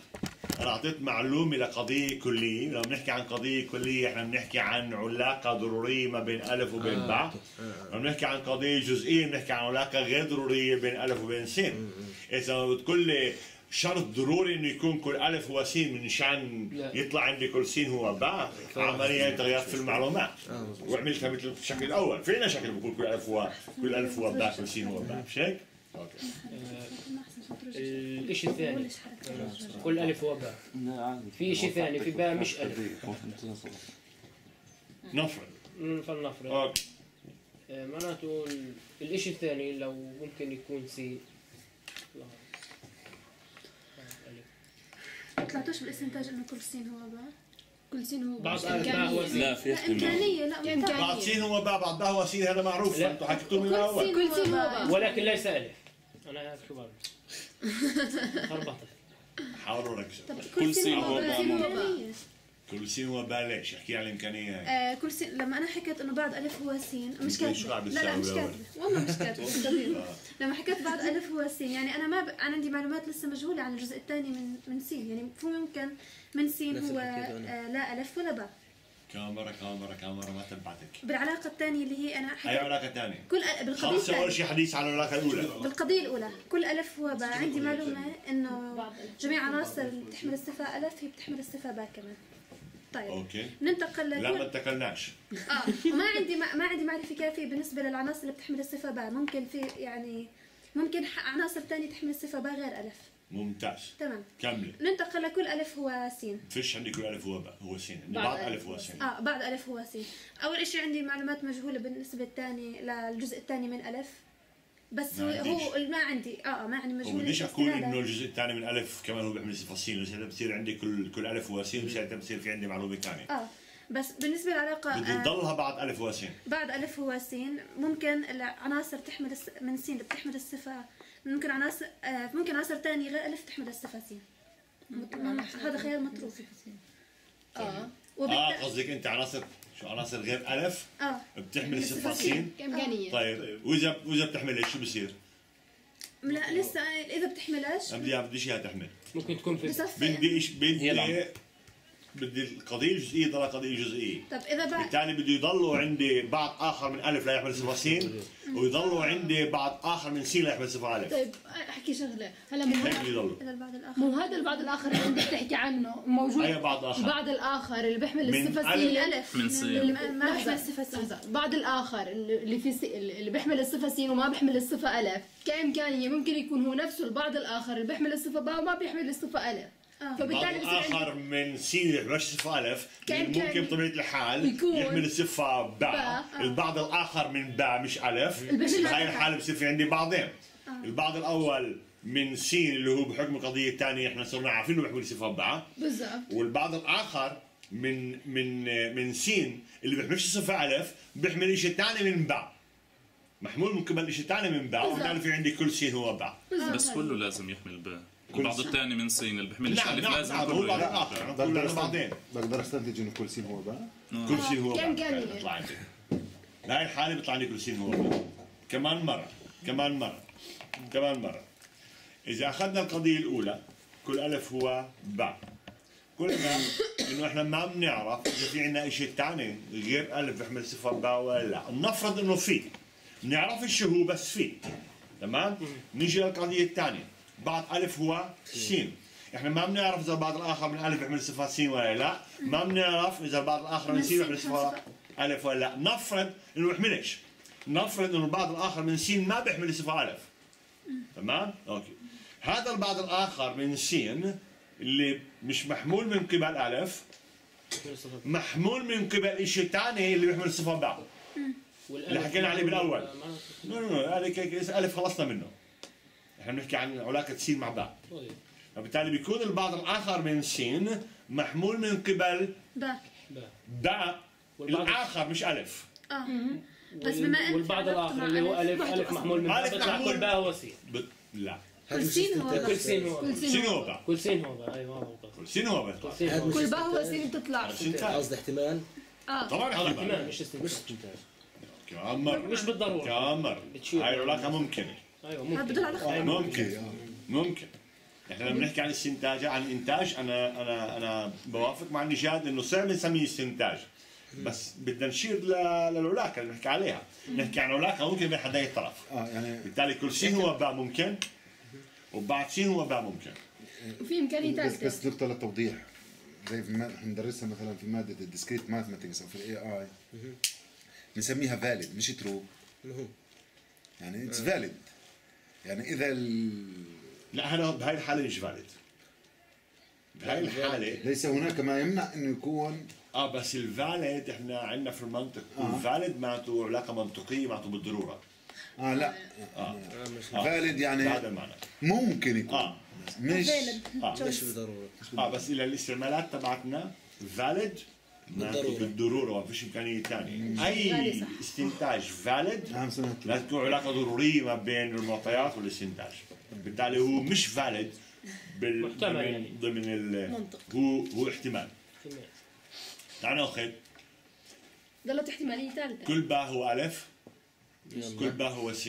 انا اعطيت معلومه لقضيه كليه. لما بنحكي عن قضيه كليه احنا بنحكي عن علاقه ضروريه ما بين الف وبين آه. باء. لما بنحكي عن قضيه جزئيه بنحكي عن علاقه غير ضروريه بين الف وبين سين. اذا بتقول لي شرط ضروري انه يكون كل الف هو سين منشان يطلع عندي كل سين هو باء، عمليا تغيرت في المعلومات وعملتها مثل الشكل الاول. في عندنا شكل بقول كل الف هو كل الف هو باء كل سين هو باء مش هيك؟ اوكي. الشيء الثاني كل الف هو باء. في شيء ثاني في باء مش الف. نفرض فلنفرض اوكي معناته الشيء الثاني لو ممكن يكون سين ما طلعتوش بالاستنتاج انه كل سين هو باء؟ كل سين هو باء. لا في امكانيه لا امكانيه بعض سين هو باء بعض باء هو سين هذا معروف انتم حكيتوه من الاول. كل سين هو باء ولكن ليس الف. انا شو بعمل؟ خربطت. حاولوا ركزوا. كل سين هو باء. كل سين هو باء ليش؟ احكي على الامكانيه هاي. كل سين لما انا حكيت انه بعض الف هو سين مش كاتبه. لا لا مش كاتبه والله مش كاتبه. لما حكيت بعض الف هو سين يعني انا ما انا عندي معلومات لسه مجهوله عن الجزء الثاني من من سين. يعني مو ممكن من سين هو لا الف ولا باء. كاميرا كاميرا كاميرا ما تبعتك بالعلاقه الثانيه اللي هي انا حكيت. اي علاقه ثانيه؟ كل بالقضيه الثانيه خلص. اول شيء حديث عن العلاقه الاولى. بالقضيه الاولى كل الف هو باء. عندي معلومه انه جميع عناصر اللي بتحمل الصفه الف هي بتحمل الصفه باء كمان. طيب اوكي ننتقل ل لا ما انتقلناش. اه وما عندي ما عندي معرفه كافيه بالنسبه للعناصر اللي بتحمل الصفه باء. ممكن في يعني ممكن عناصر ثانيه تحمل الصفه باء غير الف. ممتاز تمام كملي. ننتقل لكل الف هو سين. فيش عندي كل الف هو باء هو سين. عندي بعض الف هو سين. اه بعض الف هو سين. اول شيء عندي معلومات مجهوله بالنسبه الثاني للجزء الثاني من الف بس ما هو ما عندي اه ما عندي مجهوله. بديش اقول انه الجزء الثاني من الف كمان هو بيعمل صفه سين بس بصير عندي كل كل الف هو سين. مشان بصير في عندي معلومه ثانيه اه بس بالنسبه للعلاقه بدي تضلها بعض الف هو سين. بعض الف هو سين. ممكن العناصر تحمل من سين بتحمل الصفه ممكن عناصر آه ممكن عناصر ثاني غير الف تحمل الصفه سين. هذا خيار مطروح. اه اه قصدك انت عناصر شو عناصر غير الف اه بتحمل الصفه سين امكانيه. طيب واذا واذا بتحملها شو بصير؟ لا لسه اذا بتحملهاش بدي بديش اياها تحمل. ممكن تكون في بدي ايش بدي بدي القضيه الجزئيه تضلها قضيه جزئيه. طب اذا بعد بالتالي بده يضلوا عندي بعض اخر من الف لا يحمل صفه سين ويضلوا عندي بعض اخر من سين لا يحمل صفه الف. طيب احكي شغله هلا مو هذا البعض الاخر مو هذا البعض الاخر اللي انت بتحكي عنه موجود. اي بعض اخر؟ بعض الاخر اللي بيحمل الصفه سين الف من سين ما بيحمل الصفه سين. بعض الاخر اللي في اللي بيحمل الصفه سين وما بيحمل الصفه الف كامكانيه ممكن يكون هو نفسه البعض الاخر اللي بيحمل الصفه باء وما بيحمل الصفه الف. فبالتالي اخر من سين مش صفه الف ممكن بطبيعه الحال يحمل الصفه باء. البعض الاخر من باء مش الف. بهي الحاله بصير في عندي بعضين. البعض الاول من سين اللي هو بحكم القضيه الثانيه احنا صرنا عارفين انه بيحمل صفه باء بالضبط. والبعض الاخر من من من سين اللي بيحملش صفه الف بيحمل شيء ثاني من باء محمول من قبل شيء ثاني من باء. وبالتالي في عندي كل سين هو باء. بس كله لازم يحمل باء. البعض الثاني من سين اللي بحملش الف لازم كله بعض الاخر. بقدر بعدين بقدر استنتج انه كل سين هو باء. كل سين هو باء بيطلع عندي. بهي الحاله بيطلع لي كل سين هو باء. كمان مره كمان مره كمان مره اذا اخذنا القضيه الاولى كل الف هو باء قلنا انه احنا ما بنعرف اذا في عندنا شيء ثاني غير الف بيحمل صفه باء ولا لا. نفرض انه في بنعرفش شو هو بس في تمام. نيجي للقضيه الثانيه بعض الف هو سين. احنا ما بنعرف اذا البعض الاخر من الف بيحمل صفه سين ولا لا. ما بنعرف اذا البعض الاخر من سين بيحمل صفه الف ولا لا. نفرض انه ما بيحملش نفرض انه البعض الاخر من س ما بيحمل استفعالات. تمام؟ اوكي. هذا البعض الاخر من س اللي مش محمول من قبل الف محمول من قبل شيء ثاني اللي بيحمل صفه بعض اللي حكينا عليه بالاول. نو نو الف خلصنا منه. احنا بنحكي عن علاقه س مع باء. فبالتالي بيكون البعض الاخر من س محمول من قبل باء. باء الاخر مش الف. اه بس بما انه والبعض الاخر اللي هو الف الف محمول من باء بيطلع كل باء هو س. لا كل سين هو كل سين هو كل سين هو كل سين هو ايوه كل سين هو كل باء هو سين بتطلع قصدي احتمال اه طبعا احتمال مش مش استنتاج كامر مش بالضروره كامر هاي العلاقه ممكنه ايوه ممكن ممكن ممكن احنا لما بنحكي عن الاستنتاج عن الانتاج انا انا انا بوافق مع نجاد انه صعب نسميه استنتاج بس بدنا نشير للعلاقه اللي بنحكي عليها بنحكي عن علاقه ممكن بين حداي الطرف اه يعني بالتالي كل شيء هو باء ممكن وبعدين هو باء ممكن وفي امكانيه ثالثه بس نقطه للتوضيح زي ما بندرسها مثلا في ماده الديسكريت ماثماتكس او في الاي اي بنسميها فاليد مش ترو يعني اتس فاليد يعني اذا لا هلا بهي الحاله مش فاليد بهي الحاله ليس هناك ما يمنع انه يكون اه بس الفاليد احنا عندنا في المنطق الفاليد آه. معناته علاقه منطقيه معناته بالضروره اه لا اه فاليد يعني بهذا المعنى ممكن يكون اه مش آه. مش بالضروره اه بس الى الاستعمالات تبعتنا فاليد معناته بالضروره ما فيش امكانيه ثانيه اي استنتاج فاليد لازم تكون علاقه ضروريه ما بين المعطيات والاستنتاج بالتالي هو مش فاليد بال محتمل ضمن, يعني. ضمن المنطق هو هو احتمال احتمال تعال ناخذ ضلت احتماليه ثالثه كل باء هو الف كل باء هو س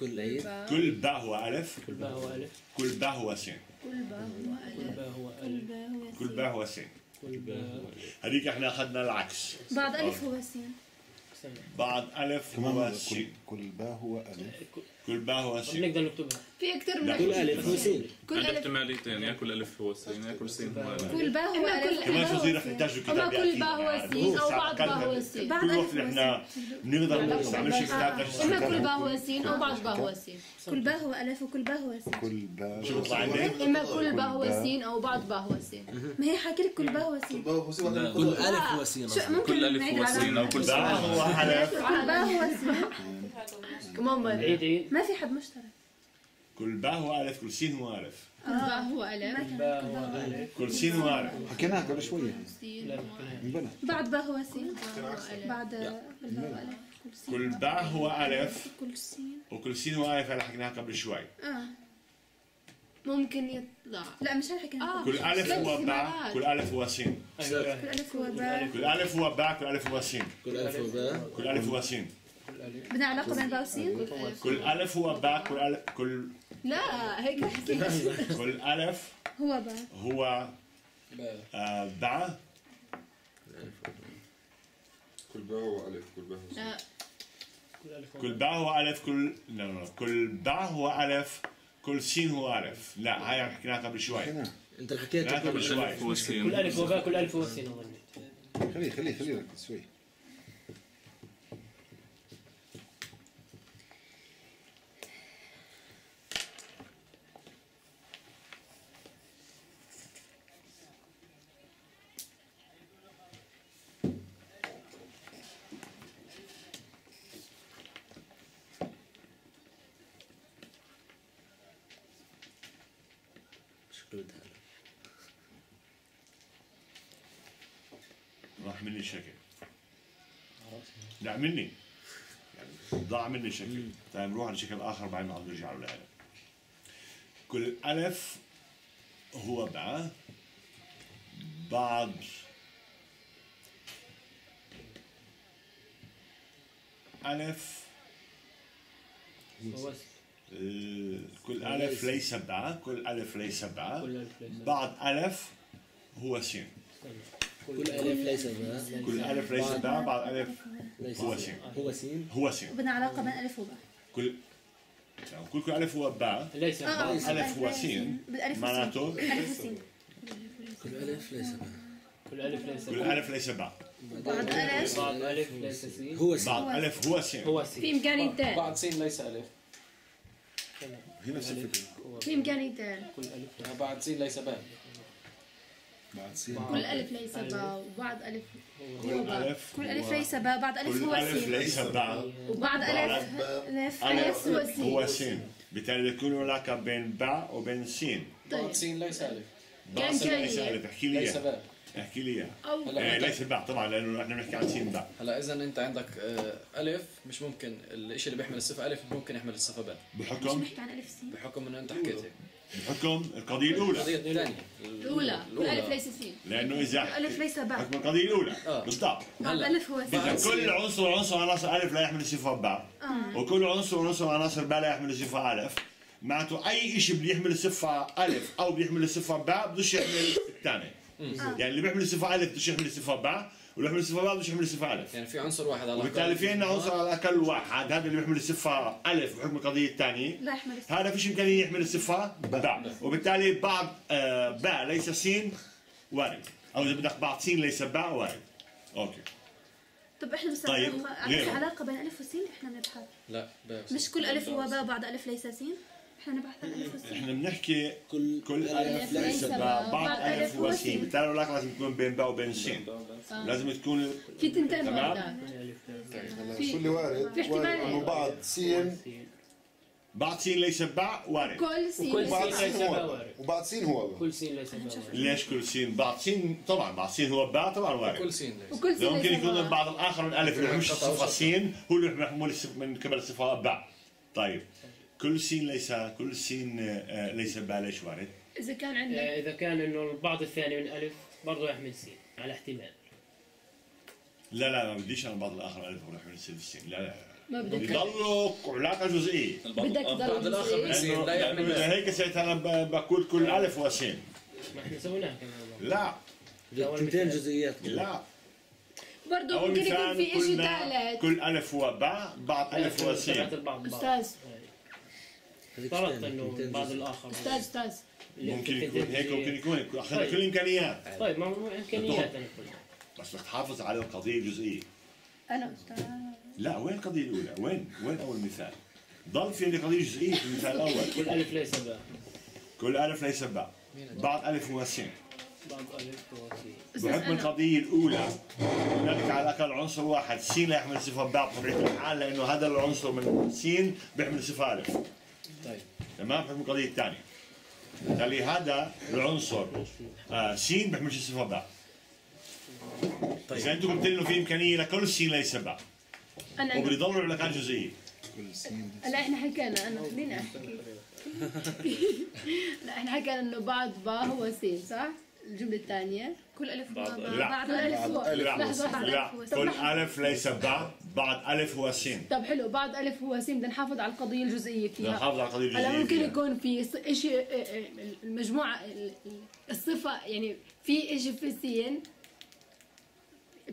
كل عيد كل باء هو الف كل باء هو الف كل باء هو س كل باء هو الف كل باء هو س كل باء هذيك احنا اخذنا العكس بعد الف هو س بعد ألف هو س كل باء هو ألف كل باء هو س بنقدر نكتبها في أكثر من كل ألف هو س كل احتماليتين يا كل ألف هو س يا كل س هو ألف كل باء هو ألف كمان شو رح نحتاجه كتاب كل باء هو س أو بعض باء هو س بعد ألف إحنا بنقدر نستعمل شيء إما كل باء هو س أو بعض باء هو س كل باء هو ألف وكل باء هو س كل باء شو بيطلع عندي إما كل باء هو س أو بعض باء هو س ما هي حكي لك كل باء هو س كل باء هو س كل ألف هو س كل ألف هو س أو كل باء هو كل باء هو س كمان ما في حد مشترك كل باء هو ألف كل س هو ألف كل باء هو ألف كل س هو ألف حكيناها قبل شوية بعد باء هو س بعد باء هو ألف كل باء هو ألف وكل س هو ألف هلا حكيناها قبل شوي اه ممكن يطلع لا مش هلا حكيناها كل ألف هو باء كل ألف هو س كل ألف هو باء كل ألف هو باء كل ألف هو س كل ألف هو باء كل ألف هو س بدنا علاقة بين باء وس كل ألف هو باء كل ألف كل لا هيك بحكي كل ألف هو باء هو باء كل باء هو ألف كل باء هو س كل باء هو ألف كل لا لا كل باء هو ألف كل س هو ألف لا هاي حكيناها قبل شوي انت حكيتها قبل شوي كل ألف هو باء كل ألف هو س خليه خليه خليه ركز شوي راح مني شكل لا مني يعني ضاع مني شكل طيب نروح على شكل اخر بعدين ما نرجع له كل الف هو باء بعض الف كل ألف ليس باء كل ألف ليس باء بعض ألف هو س كل ألف ليس باء كل ألف ليس باء بعض ألف هو س هو س هو س بدنا علاقة بين ألف وباء كل كل كل ألف هو باء ليس بعض ألف هو س معناته كل ألف ليس باء كل ألف ليس باء بعض ألف بعض ألف ليس سين هو سين بعض ألف هو سين هو سين في إمكانيتان بعض سين ليس ألف هي نفس الفكرة في إمكانيتان كل ألف بعض سين ليس باء كل ألف ليس باء وبعض ألف هو باء كل ألف ليس باء بعض ألف هو سين وبعض ألف ألف هو سين بالتالي يكون لك بين باء وبين سين بعض سين ليس ألف بعض سين ليس ألف احكي لي إياه احكي لي اياها آه ليس باع طبعا لانه نحن بنحكي عن سين باع. هلا اذا انت عندك الف مش ممكن الشيء اللي بيحمل الصفه الف ممكن يحمل الصفه باء بحكم مش نحكي عن الف سين بحكم انه انت حكيت هيك بحكم القضيه الاولى القضيه الثانيه الاولى الالف ليس سين لانه اذا الف ليس باء حكم القضيه الاولى اه بالضبط هلا الف هو سين كل عنصر وعنصر عناصر الف لا يحمل الصفه باء آه. وكل عنصر وعنصر عناصر باء لا يحمل الصفه الف معناته اي شيء بيحمل الصفه الف او بيحمل الصفه باء بده يحمل الثاني يعني اللي بيحمل الصفة ألف بدوش يحمل الصفة باء واللي بيحمل الصفة باء بدوش يحمل الصفة ألف يعني في عنصر واحد على الأقل وبالتالي في عندنا عنصر على الأقل واحد هذا اللي بيحمل الصفة ألف بحكم القضية الثانية لا يحمل هذا فيش إمكانية يحمل الصفة باء وبالتالي بعض آه باء ليس سين وارد أو إذا بدك بعض سين ليس باء وارد أوكي طب احنا بس طيب. علاقة بين ألف وسين احنا بنبحث لا باء مش كل ألف هو باء وبعض ألف ليس سين احنا بنبحث عن الف وسين احنا بنحكي كل كل الف ليس باء بعض الف وسين بالتالي العلاقه لازم تكون بين باء وبين سين لازم تكون في تنتين تمام شو اللي وارد انه بعض سين بعض سين ليس باء وارد كل سين وبعض سين هو وبعض سين هو كل سين ليس باء ليش كل سين بعض سين طبعا بعض سين هو باء طبعا وارد كل سين ليس ممكن يكون البعض الاخر من الف اللي مش صفه سين هو اللي محمول من قبل الصفه باء طيب كل سين ليس كل سين ليس باء وارد اذا كان عندنا اذا كان انه البعض الثاني من الف برضه يحمل سين على احتمال لا لا ما بديش انا البعض الاخر الف ولا يحمل سين لا لا ما بدك بضلوا علاقه جزئيه بدك البعض الاخر سين لا يحمل هيك ساعتها انا بقول كل الف وسين ما احنا سويناها كمان لا تنتين جزئيات لا برضه ممكن يكون في شيء ثالث كل الف هو باء بعض الف هو سين استاذ فرضت انه بعض الاخر استاذ استاذ ممكن يكون هيك ممكن يكون اخذنا كل الامكانيات طيب ما هو امكانيات انا كلها بس بدك تحافظ على القضيه الجزئيه انا استاذ لا وين القضيه الاولى؟ وين؟ وين اول مثال؟ ضل في عندي قضيه جزئيه في المثال الاول كل الف ليس باء كل الف ليس باء بعض الف هو سين بعض الف هو سين بحكم القضيه الاولى هنالك على الاقل عنصر واحد سين لا يحمل صفه باء بطبيعه الحال لانه هذا العنصر من سين بيحمل صفه الف طيب تمام بحكم القضية الثانية. بالتالي هذا العنصر آه سين بحملش الصفة باء. طيب إذا أنتم قلت لي إنه في إمكانية لكل سين ليس باء. أنا وبده يضلوا علاقات جزئية. لا إحنا حكينا أنا خليني أحكي. لا إحنا حكينا إنه بعض باء هو سين صح؟ الجملة الثانية كل ألف باء بعض ألف هو لحظة لا كل ألف ليس باء بعض ألف هو سين طب حلو بعض ألف هو سين بدنا نحافظ على القضية الجزئية فيها نحافظ على القضية الجزئية هلا ممكن يكون في شيء المجموعة الصفة يعني في شيء في سين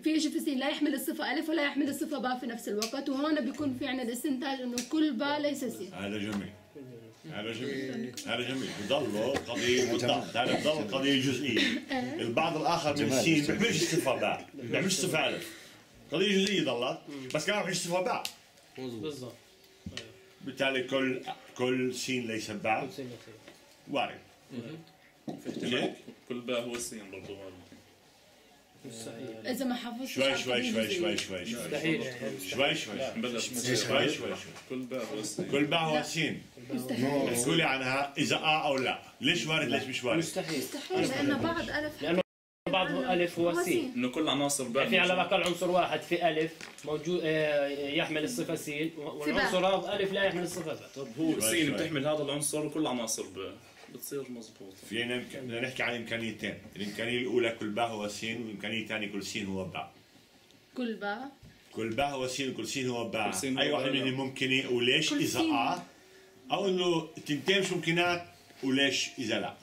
في شيء في سين لا يحمل الصفة ألف ولا يحمل الصفة باء في نفس الوقت وهون بيكون في عندنا الاستنتاج إنه كل باء ليس سين هذا جميل هذا جميل هذا جميل بضلوا قضية بالضبط هذا بضل قضية جزئية البعض الآخر من السين ما بيحملش صفة باء ما بيحملش صفة ألف قضية جزئية ضلت بس كمان ما بيحملش صفة باء بالضبط بالتالي كل كل سين ليس باء وارد كل باء هو السين برضه مستحيل إذا ما حافظت شوي شوي شوي شوي شوي مستحيل شوي شوي شوي شوي كل باء هو سين كل باء هو سين احكوا لي عنها إذا آه أو لا ليش وارد ليش مش وارد مستحيل مستحيل لأن بعض ألف لأنه بعض ألف هو سين إنه كل عناصر باء في على الأقل عنصر واحد في ألف موجود يحمل الصفة سين والعنصر ألف لا يحمل الصفة باء طب هو سين بتحمل هذا العنصر وكل عناصر باء بتصير مضبوط فينا بدنا نحكي عن امكانيتين، الامكانيه الاولى كل باء هو سين والامكانيه الثانيه كل سين هو باء. كل باء؟ كل باء هو سين وكل سين هو باء، اي واحد منهم ممكنه وليش اذا اه؟ او انه التنتين مش ممكنات وليش اذا لا.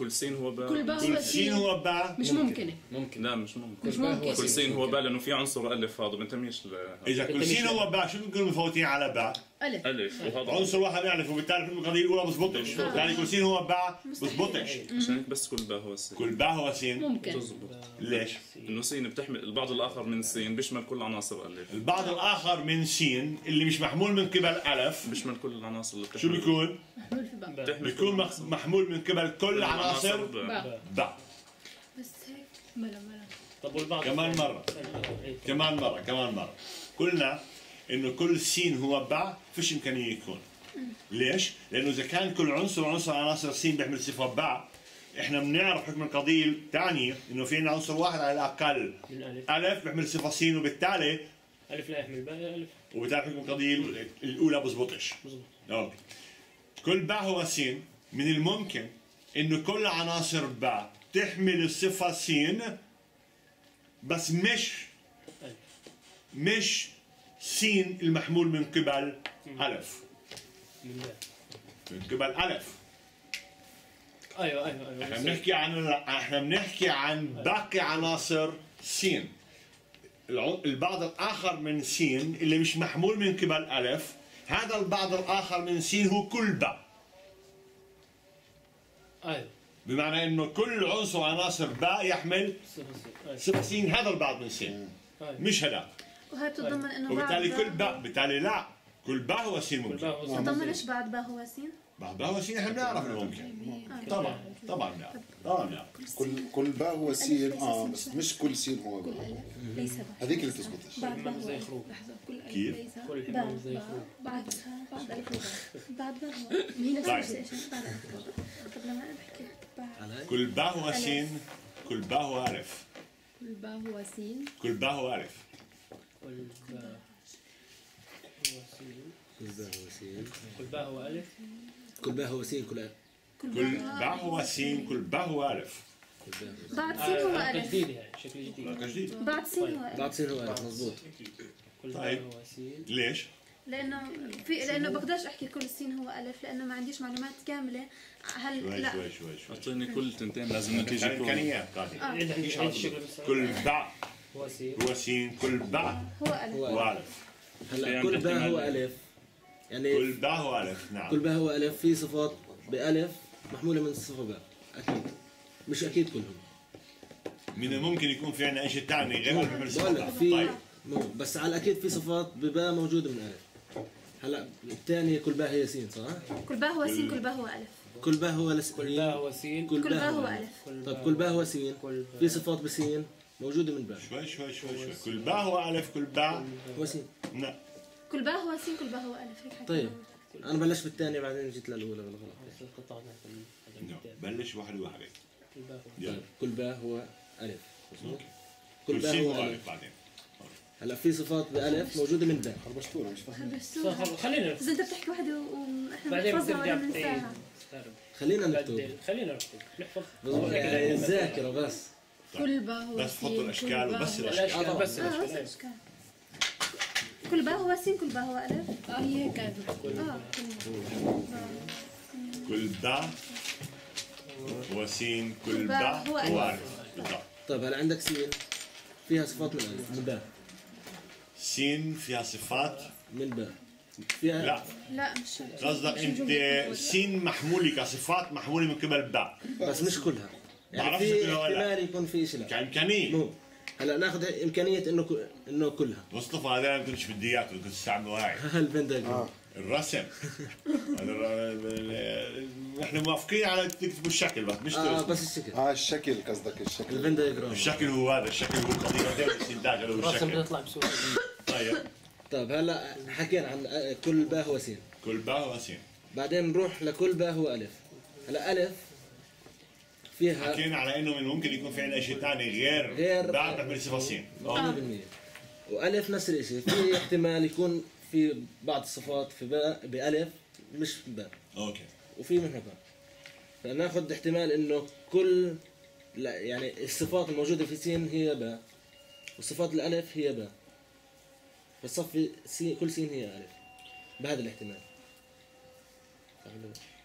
كل سين هو با كل, كل سين هو با مش ممكنه ممكن لا مش ممكن مش ممكن كل سين هو با لانه في عنصر الف هذا بنتميش ل اذا كل سين هو با شو بنكون مفوتين على با الف الف وهذا عنصر واحد بيعرفه وبالتالي في القضيه الاولى بزبطش يعني كل سين هو با بزبطش عشان بس كل با هو سين كل با هو سين ممكن بتزبط ليش؟ لانه سين بتحمل البعض الاخر من سين بيشمل كل عناصر الف البعض الاخر من سين اللي مش محمول من قبل الف بيشمل كل العناصر اللي شو بيكون؟ محمول في با بيكون محمول من قبل كل عناصر با بس هيك ملا ملا طب والبعض كمان مرة كمان مرة كمان مرة قلنا انه كل سين هو با فيش امكانية يكون ليش؟ لانه اذا كان كل عنصر عنصر عناصر سين بيحمل صفة با احنا بنعرف حكم القضية الثانية انه في عنا عنصر واحد على الاقل الف بيحمل صفة سين وبالتالي الف لا يحمل با الف وبالتالي حكم القضية الاولى بزبطش بزبط كل با هو سين من الممكن انه كل عناصر با تحمل الصفة سين بس مش مش سين المحمول من قبل الف من قبل الف ايوه ايوه ايوه احنا بنحكي عن احنا بنحكي عن باقي عناصر سين البعض الاخر من سين اللي مش محمول من قبل الف هذا البعض الاخر من سين هو كل با ايوه بمعنى انه كل عنصر عناصر با يحمل صفر سين هذا البعض من سين مش هذا وهي بتتضمن انه وبالتالي كل با بالتالي لا كل با هو سين ممكن بتتضمن ايش بعد با هو سين؟ بعد با هو سين احنا بنعرف انه ممكن طبعا طبعا بنعرف طبعا بنعرف كل كل با هو سين اه بس مش كل سين هو با ليس با هذيك اللي بتزبطش بعد با زي خروج لحظه كل كيف؟ كل حمام زي خروج بعد بعد بعد با هي نفس الشيء طب لما انا بحكي با كل با هو سين كل با هو الف كل با هو سين كل با هو الف كل با هو سين كل با هو ألف كل با هو سين كل كل با هو سين كل با هو ألف بعد سين هو ألف جديد يعني شكل جديد بعد سين هو ألف بعد سين هو ألف مضبوط كل با هو سين ليش؟ لأنه في لأنه بقدرش أحكي كل سين هو ألف لأنه ما عنديش معلومات كاملة هل لا شوي شوي شوي أعطيني كل تنتين لازم نتيجة إمكانيات كل با هو سين هو سين كل با هو ألف هلا كل با هو ألف يعني كل با هو ألف نعم كل با هو ألف في صفات بألف محمولة من الصفة با أكيد مش أكيد كلهم من الممكن يكون في عندنا شيء ثاني غير اللي بيعمل صفات طيب بس على الأكيد في صفات ببا موجودة من ألف هلا الثانية كل با هي سين صح؟ كل با هو سين كل با هو ألف كل با هو لس كل با هو سين كل با هو ألف طيب كل با هو سين في صفات بسين موجودة من با شوي شوي شوي شوي كل با هو ألف كل با هو سين لا كل با هو سين كل با هو ألف هيك حكينا طيب أنا بلشت بالثانية بعدين جيت للأولى بالغلط بلش واحد واحد يلا كل با هو ألف كل با هو ألف بعدين هلا في صفات بألف موجودة من با خربشتونا مش فاهم خربشتونا خلينا إذا أنت بتحكي واحدة وإحنا بنحفظها ولا بننساها خلينا نكتب خلينا نكتب نحفظها يعني الذاكرة بس كل با هو بس حطوا الاشكال وبس الاشكال بس الاشكال كل با هو سين كل با هو الف اه هي هيك كل با هو سين كل با هو الف طيب هل عندك سين فيها صفات من الف من با سين فيها صفات من با فيها لا لا مش قصدك انت سين محموله كصفات محموله من قبل با بس مش كلها يعني في احتمال يكون في شيء كإمكانية مو هلا ناخذ إمكانية إنه ك... إنه كلها مصطفى هذا ما كنتش بدي إياك كنت تستعمله هاي البندق الرسم نحن موافقين على تكتبوا الشكل بس مش آه بس الشكل اه الشكل قصدك الشكل البندق الشكل هو هذا الشكل هو القضية البندق هو الشكل الرسم بيطلع بسورة طيب طيب هلا حكينا عن كل با هو سين كل با هو سين بعدين نروح لكل با هو ألف هلا ألف فيها حكينا على انه من ممكن يكون في عندنا شيء ثاني غير غير بعد تحمل صفة سين مية بالمية والف نفس الشيء في احتمال يكون في بعض الصفات في باء بالف مش باء اوكي وفي منها باء فناخذ احتمال انه كل لا يعني الصفات الموجوده في سين هي باء والصفات الالف هي باء فصفي سين كل سين هي الف بهذا الاحتمال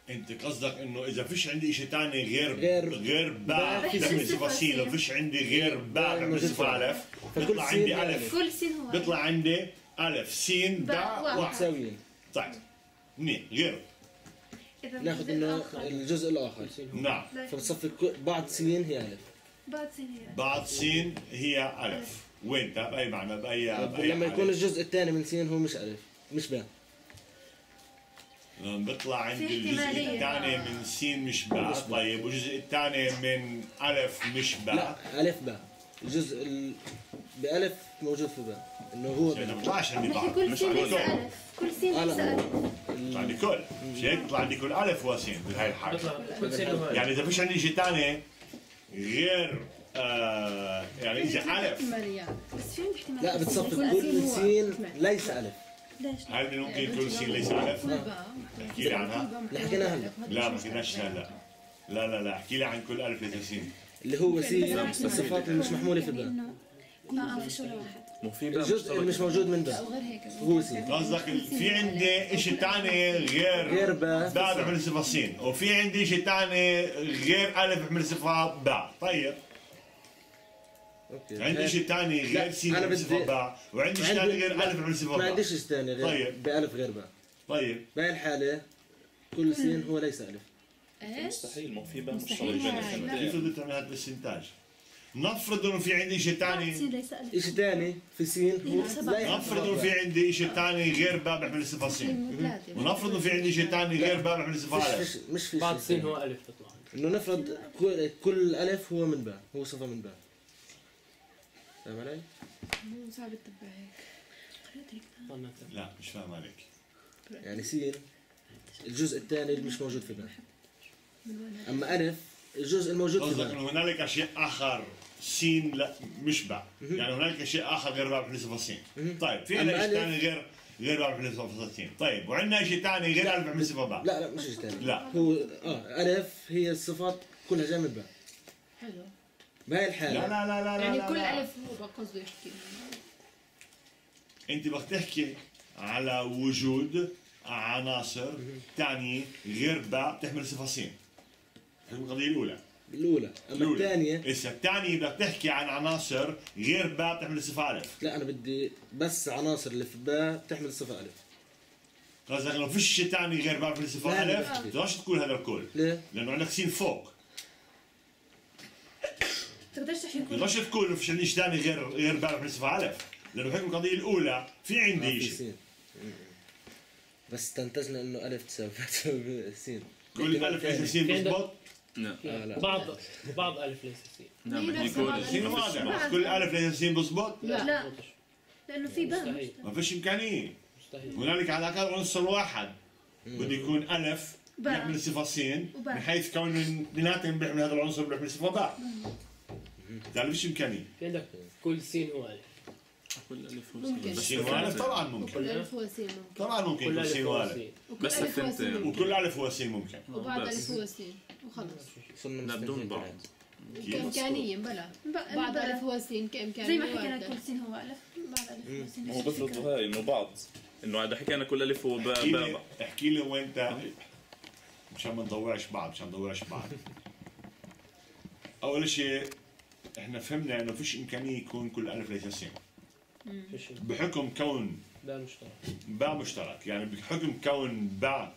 انت قصدك انه اذا فيش عندي شيء ثاني غير غير غير باع بدمي تفاصيل، وفيش عندي غير باع بدمي الف، بيطلع عندي الف، كل سين هو بيطلع عندي الف س باع واحد متساويين. طيب منيح غير ناخذ انه الجزء الاخر. نعم فبتصفي بعض سين هي الف، بعض سين هي الف، بعض سين هي الف وين باي معنى باي باي لما يكون الجزء الثاني من سين هو مش الف مش باع، بيطلع عندي الجزء الثاني من س مش باع. طيب والجزء الثاني من ألف مش باع؟ لا ألف باع، الجزء ال... بألف موجود في باع، إنه هو يعني ما بيطلعش عندي باع، مش على كل ألف، كل س نفس ألف بيطلع عندي كل، مش هيك بيطلع عندي كل ألف و س بهي الحالة، يعني إذا فيش عندي شيء ثاني غير آه يعني إذا ألف بس فين احتمالية؟ لا بتصفي كل س ليس ألف. هل ممكن كل سين ليس ألف؟ احكي لي عنها. اللي حكيناها هلا. لا ما حكيناش هلا. لا لا لا احكي لي عن كل ألف ليس سين. اللي هو سين الصفات اللي مش محمولة في باء. ما في شغل واحد. مو في باء. الجزء اللي مش موجود من باء. هو سين. قصدك في عندي شيء ثاني غير غير باء بيعمل صفة سين، وفي عندي شيء ثاني غير ألف بيعمل صفة باء. طيب. أوكي. عندي شيء ثاني غير س بيعمل صفة باء، وعندي شيء ثاني غير ألف بيعمل صفة باء. ما عنديش شيء ثاني غير بألف غير باء. طيب بهي الحالة كل سين هو ليس ألف. ايش؟ مستحيل، ما في باء مستحيل. كيف بدك تعمل هذا الاستنتاج؟ نفرض انه في عندي شيء ثاني شيء ثاني في سين هو، نفرض انه في عندي شيء ثاني غير باء بيعمل صفة سين، ونفرض انه في عندي شيء ثاني غير باء بيعمل صفة ألف. مش في بعد سين هو ألف بيطلع، انه نفرض كل ألف هو من باء، هو صفة من باء. فاهم علي؟ مو صعب تتبع هيك. لا مش فاهم عليك. يعني سين الجزء الثاني اللي مش موجود في باء، اما ألف الجزء الموجود في باء. قصدك انه هنالك شيء اخر سين لا مش باء، يعني هنالك شيء اخر غير باء بالنسبه لسين. طيب في عندنا شيء ثاني غير غير باء بالنسبه لسين، طيب وعندنا شيء ثاني غير ألف بالنسبه باء. لا لا مش شيء ثاني، لا هو اه ألف هي الصفات كلها جايه من باء. حلو بهي الحالة. لا لا لا لا يعني لا كل ألف هو بقصده يحكي. أنت بدك تحكي على وجود عناصر ثانية غير باء بتحمل صفة س. القضية الأولى. الأولى، أما الثانية هسه الثانية بدك تحكي عن عناصر غير باء بتحمل صفة ألف. لا أنا بدي بس عناصر اللي في باء بتحمل صفة ألف. قصدك لو فيش شيء ثاني غير باء بتحمل صفة ألف ما بتقدرش تقول هذا الكل. ليه؟ لأنه عندك سين فوق. بتقدرش تحكي كل بتقدرش تقول ما فيش عندي شيء ثاني غير غير باء بيعمل صفة ألف، لأنه بحكم القضية الأولى في عندي شيء. بس استنتجنا إنه ألف تساوي سين. كل ألف ليس سين بيزبط؟ لا. آه لا بعض بعض ألف ليس سين. نعم بدي سين واضح، كل ألف ليس سين بيزبط؟ لا لا لأنه في باء ما فيش إمكانية. مستحيل. هنالك على الأقل عنصر واحد بده يكون ألف بيحمل صفة سين، من حيث كونه اثنيناتهم بيحمل هذا العنصر بيحمل صفة باء. يعني فيش إمكانية. في عندك كل سين هو ألف. كل ألف هو سين. ممكن. سين هو ألف طبعاً ممكن. كل ألف هو سين ممكن. طبعاً ممكن كل سين هو ألف. بس الثنت. وكل ألف هو سين ممكن. وبعض ألف هو سين وخلص. لا بدون بعض. كإمكانية بلا. بعض ألف هو سين كإمكانية. زي ما حكينا كل سين هو ألف. بعض ألف هو سين. هو بطلت هاي إنه بعض. إنه عاد حكينا كل ألف هو بابا. احكي لي وأنت مشان ما نضوعش بعض مشان ما نضوعش بعض. أول شيء احنا فهمنا انه فيش امكانيه يكون كل الف ليس سين بحكم كون باء مشترك باء مشترك يعني بحكم كون باء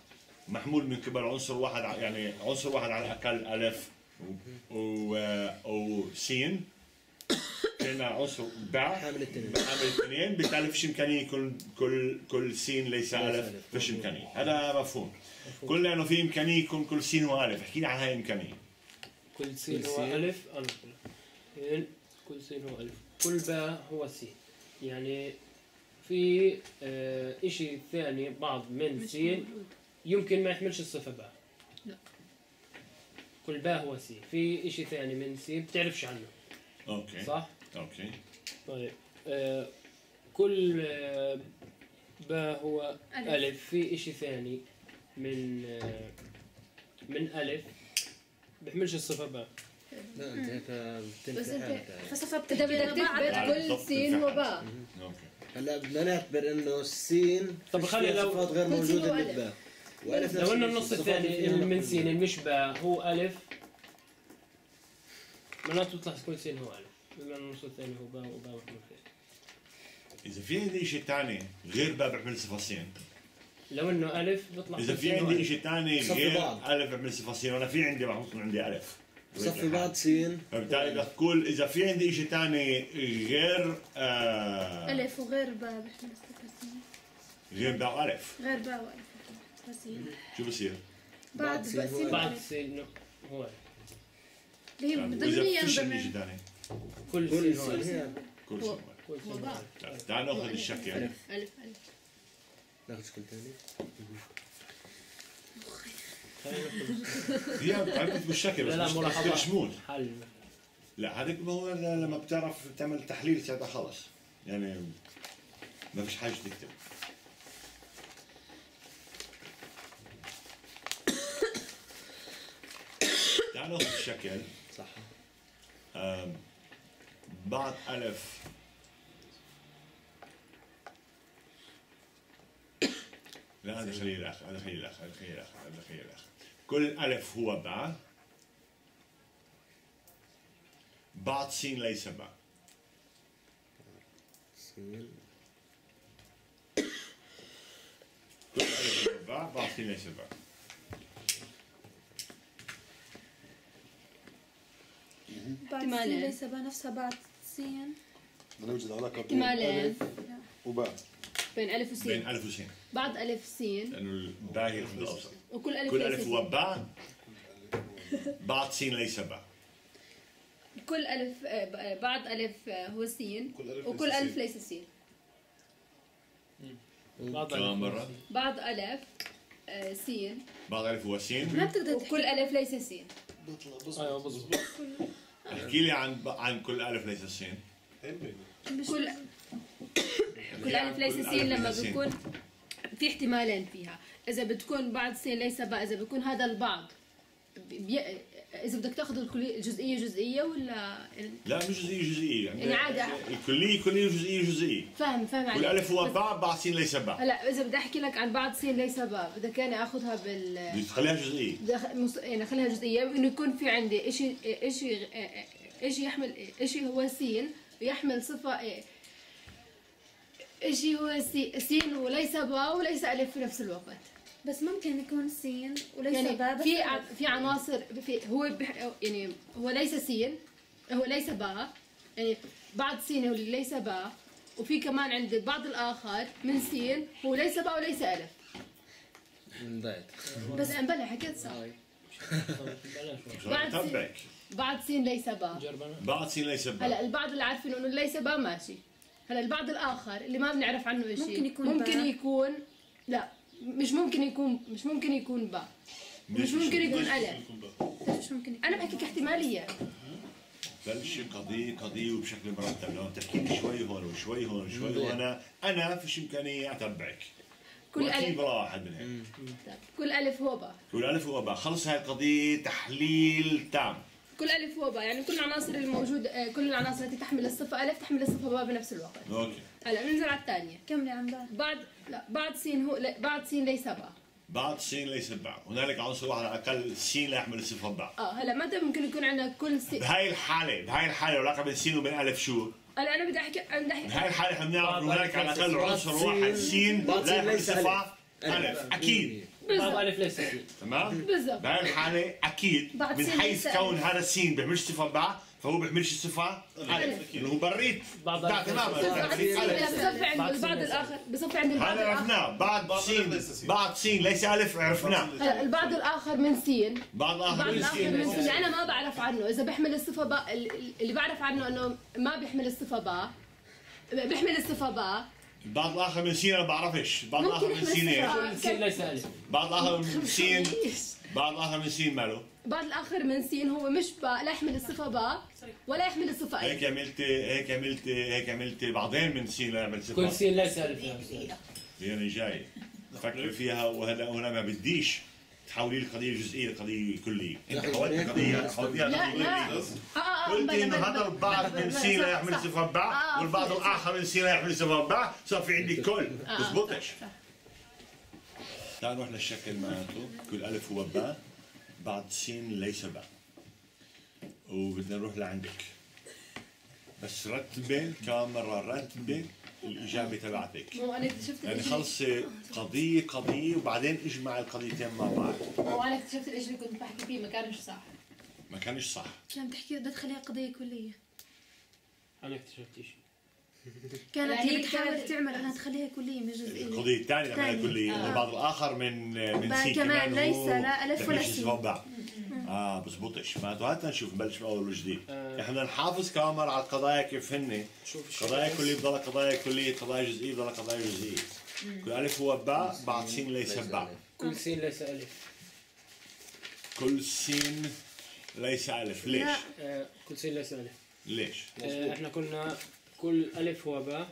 محمول من قبل عنصر واحد، يعني عنصر واحد على الاقل الف و او سين كان عنصر باء حامل اثنين حامل اثنين، بالتالي فيش امكانيه يكون كل كل سين ليس الف، فيش امكانيه. هذا مفهوم. قلنا انه في امكانيه يكون كل سين والف، احكي لي عن هاي الامكانيه. كل سين والف الف كل سين هو ألف، كل باء هو سين، يعني في اه إشي ثاني بعض من سين يمكن ما يحملش الصفة باء. لا كل باء هو سين، في إشي ثاني من سين بتعرفش عنه. أوكي صح؟ أوكي طيب اه كل اه باء هو ألف. ألف في إشي ثاني من اه من ألف بيحملش الصفة باء. لا انت هيك بتنفي حالك فصفت بدك تثبت كل سين هو باء. اوكي هلا بدنا نعتبر انه السين طب خلي لو صفات غير موجوده بالباء، لو ان النص الثاني من سين المشبع هو ألف معناته تطلع تكون سين هو ألف، بما ان النص الثاني هو باء وباء محمول فيه. إذا في عندي شيء ثاني غير باء بعمل صفر سين. لو انه ألف بطلع إذا في عندي شيء ثاني غير ألف بعمل صفر سين، وأنا في عندي محطوط عندي ألف. صفي بعض سين. فبالتالي بدك تقول إذا في عندي شيء ثاني غير آه ألف وغير باء بعمل صفر سين. غير باء وألف. غير باء وألف. شو بصير؟ بعد بصير بعد سين هو اللي هي بدمني انضم كل سين هو كل سين هو تعال ناخذ الشكل ألف ألف ألف ناخذ شكل ثاني هي عم تكتب الشكل بس مش ملاحظة شمول لا هذاك هو لما بتعرف تعمل تحليل ساعتها خلص يعني ما فيش حاجة تكتب تعال ناخذ الشكل صح بعد ألف لا هذا خليه الآخر هذا خليه الآخر هذا خليه الآخر هذا خليه الآخر كل ألف هو باء بعد سين ليس باء سين كل ألف هو باء بعد سين ليس باء احتمالين ليس باء نفسها بعد سين نوجد علاقة بين ألف وباء بين ألف وسين بين ألف وسين بعد ألف سين لأنه الباء هي الخط الأوسط وكل ألف كل ألف هو باء بعد سين ليس باء كل ألف بعد ألف هو سين وكل ألف ليس سين بعد ألف سين بعد ألف هو سين ما بتقدر وكل ألف ليس سين ايوه بظبط احكي لي عن عن كل الف ليس سين كل كل الف ليس سين لما بيكون في احتمالين فيها اذا بتكون بعد سين ليس باء اذا بيكون هذا البعض بي... اذا بدك تاخذ الكليه جزئيه جزئيه ولا لا مش جزئيه جزئيه يعني عادي الكليه كليه جزئيه جزئيه فاهم فاهم عليك والالف هو باء بعد سين ليس باء هلا اذا بدي احكي لك عن بعض سين ليس باء بدك انا اخذها بال بدي تخليها جزئيه يعني اخليها جزئيه وانه يكون في عندي شيء شيء شيء يحمل شيء هو سين ويحمل صفه شيء هو سين وليس باء وليس الف في نفس الوقت بس ممكن يكون سين وليس يعني باء في ع... في عناصر في هو بح... يعني هو ليس سين هو ليس باء يعني بعد سين هو ليس باء وفي كمان عند بعض الاخر من سين هو ليس باء وليس الف ضايق بس امبلا حكيت صح بعد سين بعد سين ليس باء بعد سين ليس باء هلا البعض اللي عارفين انه ليس باء ماشي هلا البعض الاخر اللي ما بنعرف عنه شيء ممكن يكون ممكن يكون لا مش ممكن يكون مش ممكن يكون باء مش ممكن يكون ألف مش ممكن أنا بحكي لك احتمالية بلش قضية قضية وبشكل مرتب لو أنت حكيت شوي هون وشوي هون وشوي وأنا أنا فيش إمكانية أتبعك كل ألف واحد من هيك كل ألف هو باء كل ألف هو باء خلص هاي القضية تحليل تام كل ألف هو باء يعني كل العناصر الموجودة كل العناصر التي تحمل الصفة ألف تحمل الصفة باء بنفس الوقت أوكي هلا ننزل على الثانية كملي عن باء بعد لا بعد سين هو بعد سين ليس باء بعد سين ليس باء هنالك عنصر واحد على الأقل سين لا يحمل الصفة باء اه هلا متى ممكن يكون عندنا كل سين بهي الحالة بهي الحالة العلاقة بين سين وبين ألف شو هلا أنا بدي أحكي أنا بدي أحكي بهي الحالة احنا بنعرف هنالك على الأقل عنصر واحد سين لا يحمل الصفة ألف أكيد بعد ألف ليس سين تمام بالضبط بهي الحالة أكيد من حيث كون هذا السين بيحملش صفة باء فهو بيحملش الصفة ألف لأنه بريت بعد تماما بصفي عند البعض الآخر بصفي عند البعض الآخر هذا عرفناه بعد سين بعد سين ليس ألف عرفناه هلا البعض الآخر من سين بعض الآخر من سين أنا ما بعرف عنه إذا بيحمل الصفة باء اللي بعرف عنه إنه ما بيحمل الصفة باء بيحمل الصفة باء بعض الآخر من سين أنا بعرفش بعض الآخر من سين إيش سين ليس ألف بعض الآخر من سين بعض الآخر من سين ماله بعض الآخر من سين هو مش باء لا يحمل الصفة باء ولا يحمل الصفة ألف هيك عملت هيك عملت هيك عملت بعضين من سين لا يحمل صفة كل سين ليس ألف يعني جاي فكر فيها وهلا هنا ما بديش تحولي القضية جزئية لقضية كلية أنت حولت قضية حولتيها لقضية قلت إنه هذا البعض من سين لا يحمل صفة باء والبعض الآخر من سين لا يحمل صفة باء صار في عندي كل ما بزبطش تعال نروح للشكل معناته كل ألف هو باء بعد سين ليس باء. وبدنا نروح لعندك بس رتبة كاميرا رتبة الإجابة تبعتك. مو أنا اكتشفت يعني خلصي قضية قضية وبعدين اجمع القضيتين مع بعض. مو أنا اكتشفت الإشي اللي كنت بحكي فيه ما كانش صح. ما كانش صح. كان تحكي بدها تخليها قضية كلية. أنا اكتشفت إشي. كانت هي بتحاول تعمل انها تخليها كليه مش جزئيه. القضيه الثانيه عملها كليه، آه. البعض الاخر من من سي كمان ليس لا الف ولا سين. اه بزبطش، معناته هات نشوف نبلش من اول وجديد. آه. احنا نحافظ كامر على القضايا كيف هن. قضايا كليه بضلها قضايا كليه، قضايا جزئيه بضلها قضايا جزئيه. كل الف هو باء، بعد سين ليس باء. كل سين ليس الف. كل سين ليس الف، ليش؟ آه. كل سين ليس الف. ليش؟ آه. احنا كنا كل ألف هو باء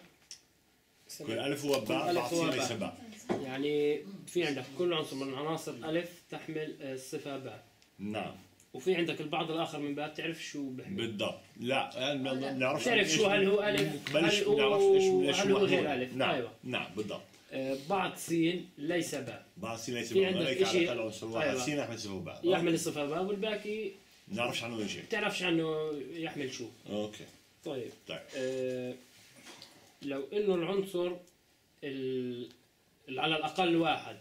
كل ألف هو باء بعد سين ليس باء. يعني في عندك كل عنصر من عناصر ألف تحمل الصفة باء. نعم. وفي عندك البعض الآخر من باء بتعرف شو بحمل. بالضبط. لا بنعرف بتعرف شو هل هو ألف بلش بنعرف ايش هل هو غير ألف. نعم. أيوة. نعم بالضبط. بعد سين ليس باء. بعد سين ليس باء. هذاك على أقل عنصر واحد سين يحمل صفة باء. يحمل الصفة باء والباقي بنعرفش عنه شيء. بتعرفش عنه يحمل شو. أوكي. طيب, طيب. آه لو انه العنصر على الاقل واحد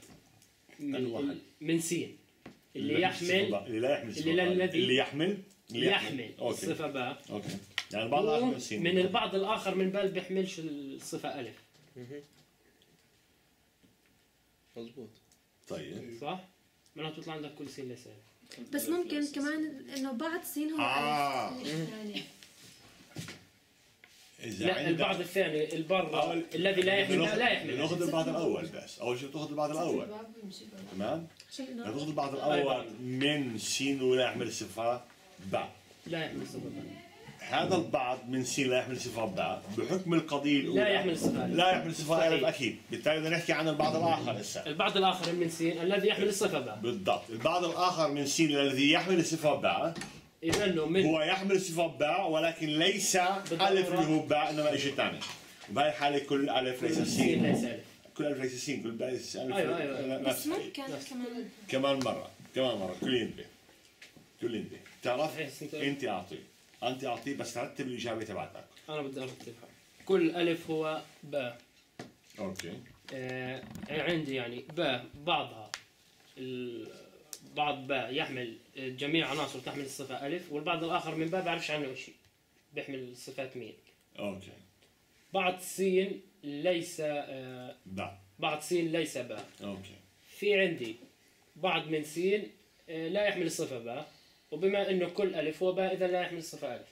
من, من سين اللي يحمل اللي لا يحمل اللي لا اللي يحمل اللي يحمل الصفه باء. اوكي يعني بعض الاخر سين من البعض الاخر من باء بيحملش الصفه الف. مضبوط. طيب صح معناته بيطلع عندك كل سين ليس الف. بس ممكن كمان انه بعض سين هو آه. الف. لا البعض الثاني البر الذي لا يحمل لا يحمل. ناخذ البعض الاول بس. اول شيء تاخذ البعض الاول تمام. ناخذ البعض الاول من سين ولا يحمل صفه باء لا يحمل صفه باء. هذا البعض من سين لا يحمل صفه باء بحكم القضيه الاولى لا يحمل صفه لا يحمل صفه الف اكيد. بالتالي بدنا نحكي عن البعض الاخر هسه. البعض الاخر من سين الذي يحمل الصفه باء. بالضبط. البعض الاخر من سين الذي يحمل الصفه باء هو يحمل صفة باء ولكن ليس ألف اللي هو باء إنما شيء ثاني. وبهي الحالة كل ألف ليس سين كل ألف ليس سين كل باء ليس ألف. أيوة أيوة بس ممكن كمان كمان مرة كمان مرة كل ينتبه كل ينتبه. بتعرف أنت أعطيه أنت أعطيه بس رتب الإجابة تبعتك. أنا بدي أرتبها. كل ألف هو باء. أوكي. آه عندي يعني باء بعضها ال بعض باء يحمل جميع عناصر تحمل الصفة ألف والبعض الآخر من باء بعرفش عنه شيء بيحمل صفات مين. أوكي. بعض سين ليس باء. بعض سين ليس باء. أوكي. في عندي بعض من سين لا يحمل الصفة باء وبما إنه كل ألف هو باء إذا لا يحمل الصفة ألف.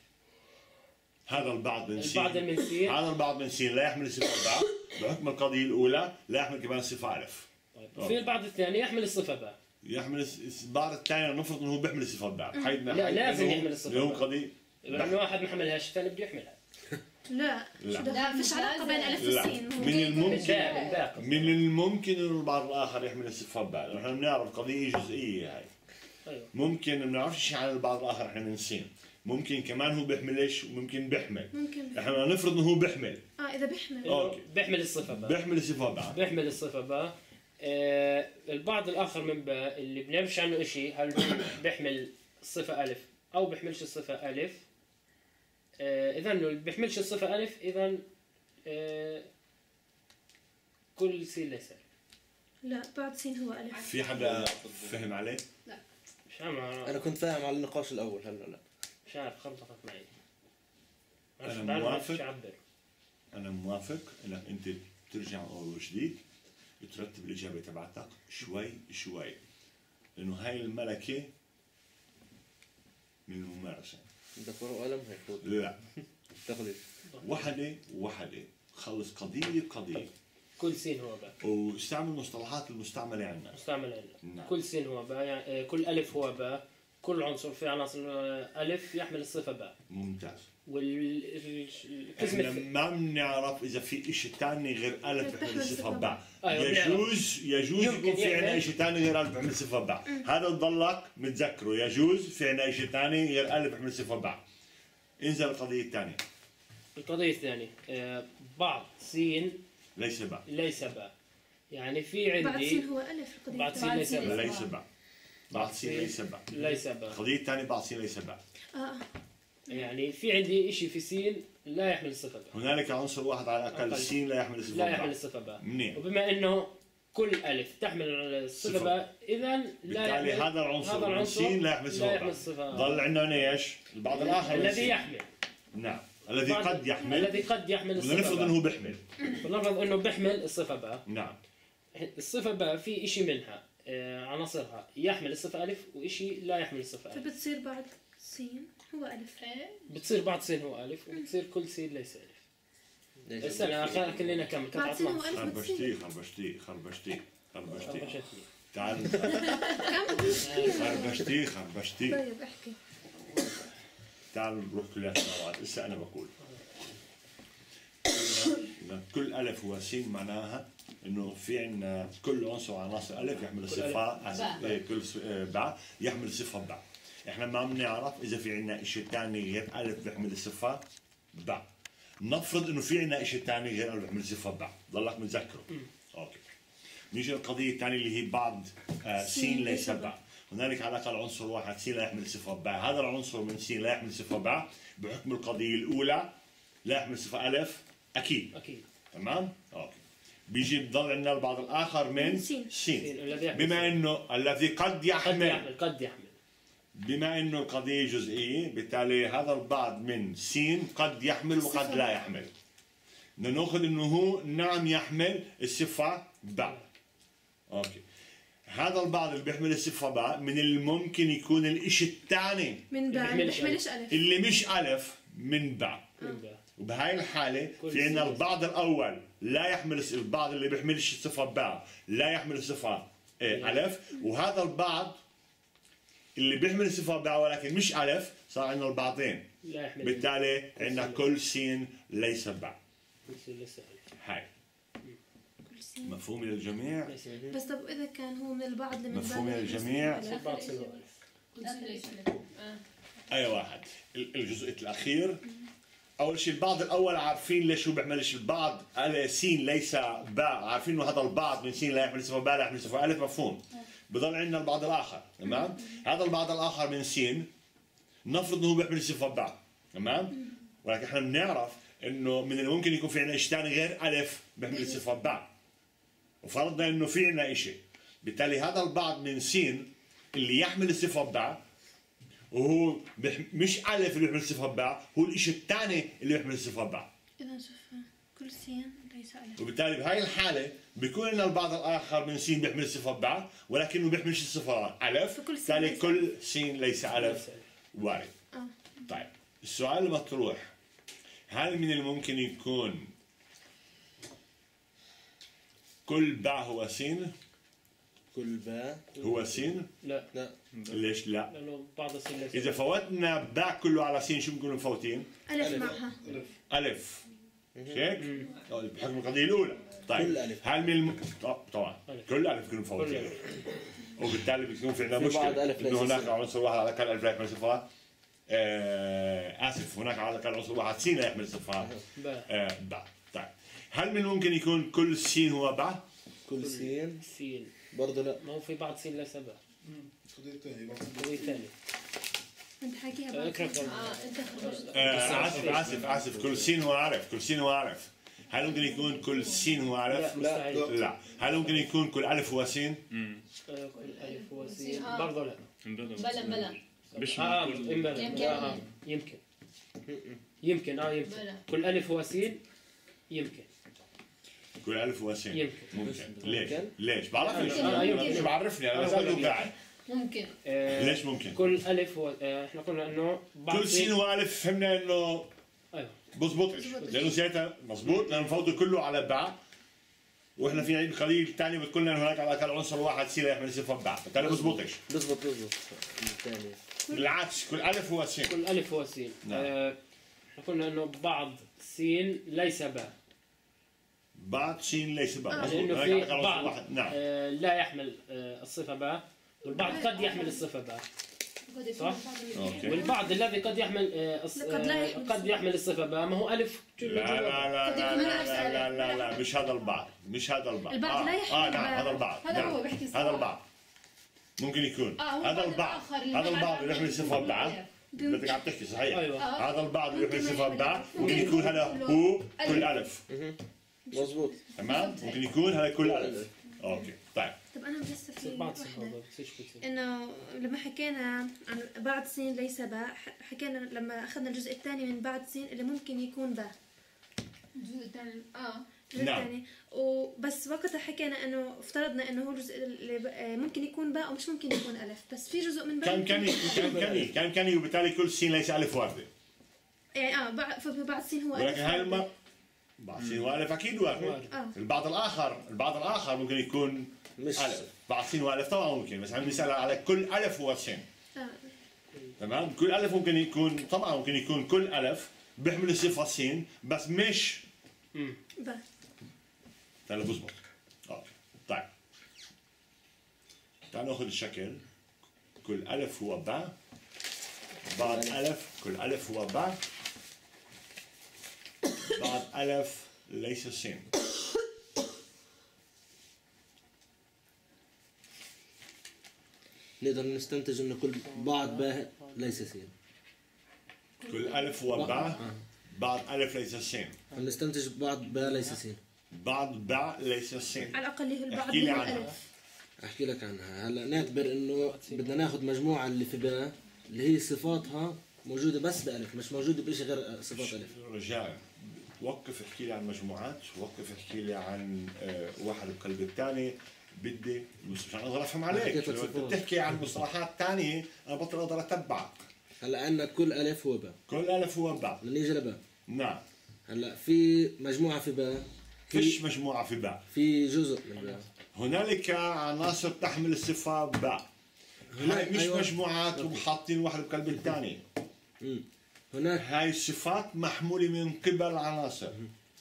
هذا البعض من سين. البعض من سين. هذا البعض من سين لا يحمل الصفة باء بحكم القضية الأولى لا يحمل كمان صفة ألف. طيب. في البعض الثاني يحمل الصفة باء. يحمل البعض الثاني نفرض انه هو بيحمل الصفات بعض حيدنا لا لازم يحمل الصفات اللي هو قضيه لانه واحد ما حملهاش الثاني بده يحملها. لا لا مش علاقه بين الف وسين. من الممكن من الممكن انه البعض الاخر يحمل الصفات بعض. نحن بنعرف قضيه جزئيه هاي. ايوه ممكن ما بنعرفش شيء عن البعض الاخر احنا ننسين. ممكن كمان هو بيحملش وممكن بيحمل. ممكن احنا نفرض انه هو بيحمل اه اذا بيحمل اوكي بيحمل الصفه بعض بيحمل الصفه بعض بيحمل الصفه بعض. آه البعض الآخر من باء اللي بنعرفش عنه إشي هل بيحمل الصفة ألف أو بيحملش الصفة ألف. آه إذا اللي بيحملش الصفة ألف إذا آه كل سين ليس لا بعض سين هو ألف. في حدا فهم عليه؟ لا مش عارف. أنا كنت فاهم على النقاش الأول هلا لا مش عارف خلطت معي. أنا موافق أنا موافق إنك أنت ترجع أول جديد ترتب الإجابة تبعتك شوي شوي لأنه هاي الملكة من الممارسة. بدك ورقة وقلم هيك لا تقليد وحدة وحدة خلص قضية قضية. كل سين هو باء واستعمل المصطلحات المستعملة عندنا مستعملة عندنا. نعم. كل سين هو باء يعني كل ألف هو باء كل عنصر في عناصر ألف يحمل الصفة باء. ممتاز. والقسم احنا ما بنعرف اذا في شيء ثاني غير الف بحمل صفه باء. يجوز يجوز يكون في عندنا شيء ثاني غير الف بحمل صفه باء. هذا تضلك متذكره يجوز في عندنا شيء ثاني غير الف بحمل صفه باء. انزل القضيه الثانيه. القضيه الثانيه بعض سين ليس باء ليس باء يعني في عندي بعد سين هو ألف القضية بعد سين ليس بعد ليس بعد بعد سين ليس بعد ليس بعد القضية الثانية بعد سين ليس بعد آه يعني في عندي شيء في سين لا يحمل الصفة باء. هنالك عنصر واحد على الأقل سين لا يحمل الصفة باء. لا يحمل الصفة باء. منيح. وبما أنه كل ألف تحمل الصفة باء إذا لا يحمل هذا العنصر. هذا العنصر سين لا يحمل الصفة باء. لا يحمل الصفة باء. ضل عندنا ايش؟ البعض الآخر الذي يحمل. نعم. الذي قد يحمل. الذي قد يحمل الصفة باء. ونفرض أنه بيحمل. ونفرض أنه بيحمل الصفة باء. نعم. الصفة باء في شيء منها عناصرها يحمل الصفة ألف وشيء لا يحمل الصفة ألف. فبتصير بعد سين هو ألف. بتصير بعد سين هو ألف وبتصير كل سين ليس ألف. استنى خلينا كلنا كم كم خربشتي خربشتي خربشتي خربشتي تعال خربشتي خربشتي طيب احكي تعال نروح كلها سوا. هسه أنا بقول كل ألف هو سين معناها إنه في عندنا كل عنصر عناصر ألف يحمل صفة كل باء يحمل صفة باء. احنا ما بنعرف اذا في عندنا شيء ثاني غير الف بيحمل الصفه باء. نفرض انه في عندنا شيء ثاني غير الف بيحمل الصفه باء، ضلك متذكره. اوكي. نيجي للقضيه الثانيه اللي هي بعد آه سين ليس باء. هنالك على الاقل عنصر واحد سين لا يحمل الصفه باء، هذا العنصر من سين لا يحمل الصفه باء بحكم القضيه الاولى لا يحمل الصفه الف اكيد. اكيد. تمام؟ اوكي. بيجي بضل عندنا البعض الاخر من سين. سين. بما انه الذي قد يحمل قد يحمل قد يحمل بما انه القضيه جزئيه بالتالي هذا البعض من س قد يحمل وقد لا يحمل. بدنا ناخذ انه هو نعم يحمل الصفه باء. اوكي. هذا البعض اللي بيحمل الصفه باء من الممكن يكون الشيء الثاني من باء ما بيحملش الف اللي مش الف من باء. وبهاي الحاله في عندنا البعض الاول لا يحمل البعض اللي بيحملش الصفه باء لا يحمل الصفه الف وهذا البعض اللي بيحمل صفة باء ولكن مش ألف صار عندنا البعضين بالتالي عندنا كل سين ليس باء. كل سين ليس ألف. هاي مفهوم للجميع؟ بس طب إذا كان هو من البعض اللي من مفهوم للجميع؟ أي واحد الجزء الأخير أول شيء البعض الأول عارفين ليش هو بيعملش البعض سين ليس باء عارفين إنه هذا البعض من سين لا يحمل صفة باء لا يحمل صفة ألف مفهوم. بضل عندنا البعض الاخر، تمام؟ هذا البعض الاخر من س نفرض انه بيحمل صفه باء، تمام؟ ولكن احنا بنعرف انه من الممكن يكون في عندنا شيء ثاني غير الف بيحمل صفه باء. وفرضنا انه في عندنا شيء، بالتالي هذا البعض من س اللي يحمل صفه باء وهو مش الف اللي يحمل صفه باء، هو الشيء الثاني اللي يحمل صفه باء. اذا شوف كل س ليس الف. وبالتالي بهاي الحاله بيكون لنا البعض الاخر من س بيحمل الصفه باء ولكنه بيحملش الصفه الف بالتالي كل س ليس الف وارد. آه. طيب السؤال المطروح هل من الممكن يكون كل باء هو س؟ كل باء هو س؟ لا لا ليش لا؟ لانه بعض السين ليس اذا فوتنا باء كله على س شو بنكون مفوتين؟ الف معها الف الف هيك؟ بحكم القضيه الاولى طيب كل ألف. هل من الم... طبعا ألف. كل ألف بيكونوا مفوتين وبالتالي بيكون في عندنا مشكله انه هناك عنصر واحد على الاقل ألف لا يحمل صفه آه... اسف هناك على الاقل عنصر واحد س لا يحمل صفه آه... باء. طيب هل من ممكن يكون كل س هو باء؟ كل س س برضه لا ما هو في بعض س ليس باء. القضيه الثانيه القضيه الثانيه انت حكيها بقى. اه انت خرجت اسف اسف اسف كل س هو عارف كل س هو عارف. هل ممكن يكون كل س هو ألف؟ لا لا. هل ممكن يكون كل ألف هو س؟ امم كل ألف هو س برضه لا بلا بلا مش بلا يمكن يمكن اه يمكن كل ألف هو س يمكن كل ألف هو س يمكن ليش؟ ليش؟ بعرفني شو بعرفني انا بسأله قاعد ممكن ليش ممكن؟ كل ألف هو احنا قلنا انه كل س هو ألف فهمنا انه ايوه بظبطش لانه ساعتها مظبوط لانه مفوتوا كله على باء واحنا في عيد القضيه الثانيه بتقول لنا هناك على الاقل عنصر واحد س لا يحمل صفه باء فبالتالي بظبطش بظبط بظبط الثاني بالعكس كل الف هو س كل الف هو س. نعم قلنا انه بعض س ليس باء بعض س ليس باء آه. لانه في بعض واحد. نعم آه لا يحمل آه الصفه باء والبعض قد يحمل الصفه باء صح؟ أوكي. والبعض الذي قد يحمل قد يحمل الصفة باء ما هو ألف. لا لا لا لا لا لا لا مش هذا البعض، مش هذا البعض. البعض لا يحمل. آه نعم هذا البعض. هذا هو بحكي هذا البعض. ممكن يكون. هذا البعض. هذا البعض يحمل الصفة باء. بدك عم تحكي صحيح. هذا البعض يحمل الصفة باء ممكن يكون هذا هو كل ألف. مظبوط. تمام ممكن يكون هذا كل ألف. اوكي طيب طب انا بدي استفسر انه لما حكينا عن بعض سين ليس باء حكينا لما اخذنا الجزء الثاني من بعض سين اللي ممكن يكون باء الجزء الثاني اه الجزء الثاني وبس وقتها حكينا انه افترضنا انه هو الجزء اللي ممكن يكون باء ومش ممكن يكون الف بس في جزء من باء كان كان كان كان كان كان وبالتالي كل سين ليس الف وارده يعني اه فبعض سين هو ولكن هاي المره بعض سين والف اكيد وارد البعض الاخر البعض الاخر ممكن يكون مش الف بعض سين والف طبعا ممكن بس عم نسال على كل الف وسين تمام كل الف ممكن يكون طبعا ممكن يكون كل الف بيحمل الصفه سين بس مش امم هلا بزبط اوكي طيب تعال ناخذ الشكل كل الف هو باء بعض الف كل الف هو باء بعض ألف ليس سين نقدر نستنتج أن كل بعض باء ليس سين كل ألف وباء بعض ألف ليس سين نستنتج بعض باء ليس سين بعض باء ليس سين على الأقل هي البعض من الألف أحكي لك عنها هلا نعتبر أنه بدنا ناخذ مجموعة اللي في باء اللي هي صفاتها موجودة بس بألف مش موجودة بشيء غير صفات ألف رجاء وقف احكي لي عن مجموعات وقف احكي لي عن واحد بقلب الثاني بدي مش اقدر افهم عليك بتحكي عن مصطلحات ثانية انا بطل اقدر اتبعك هلا عندنا كل ألف هو باء كل ألف هو باء نيجي لباء نعم هلا في مجموعة في باء فيش مجموعة في باء في جزء من باء هنالك عناصر تحمل الصفة باء هاي مش أيوة. مجموعات وحاطين واحد بقلب الثاني هناك هاي الصفات محمولة من قبل عناصر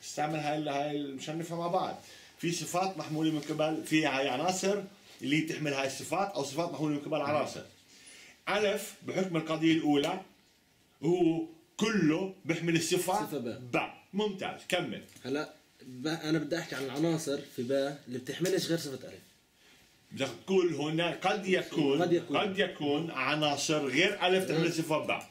استعمل هاي هاي مشان نفهم مع بعض في صفات محمولة من قبل في هاي عناصر اللي تحمل هاي الصفات او صفات محمولة من قبل عناصر ألف بحكم القضية الأولى هو كله بحمل الصفة باء ممتاز كمل هلا أنا بدي أحكي عن العناصر في باء اللي بتحملش غير صفة ألف بدك تقول هنا قد يكون قد يكون قد يكون عناصر غير ألف تحمل صفة باء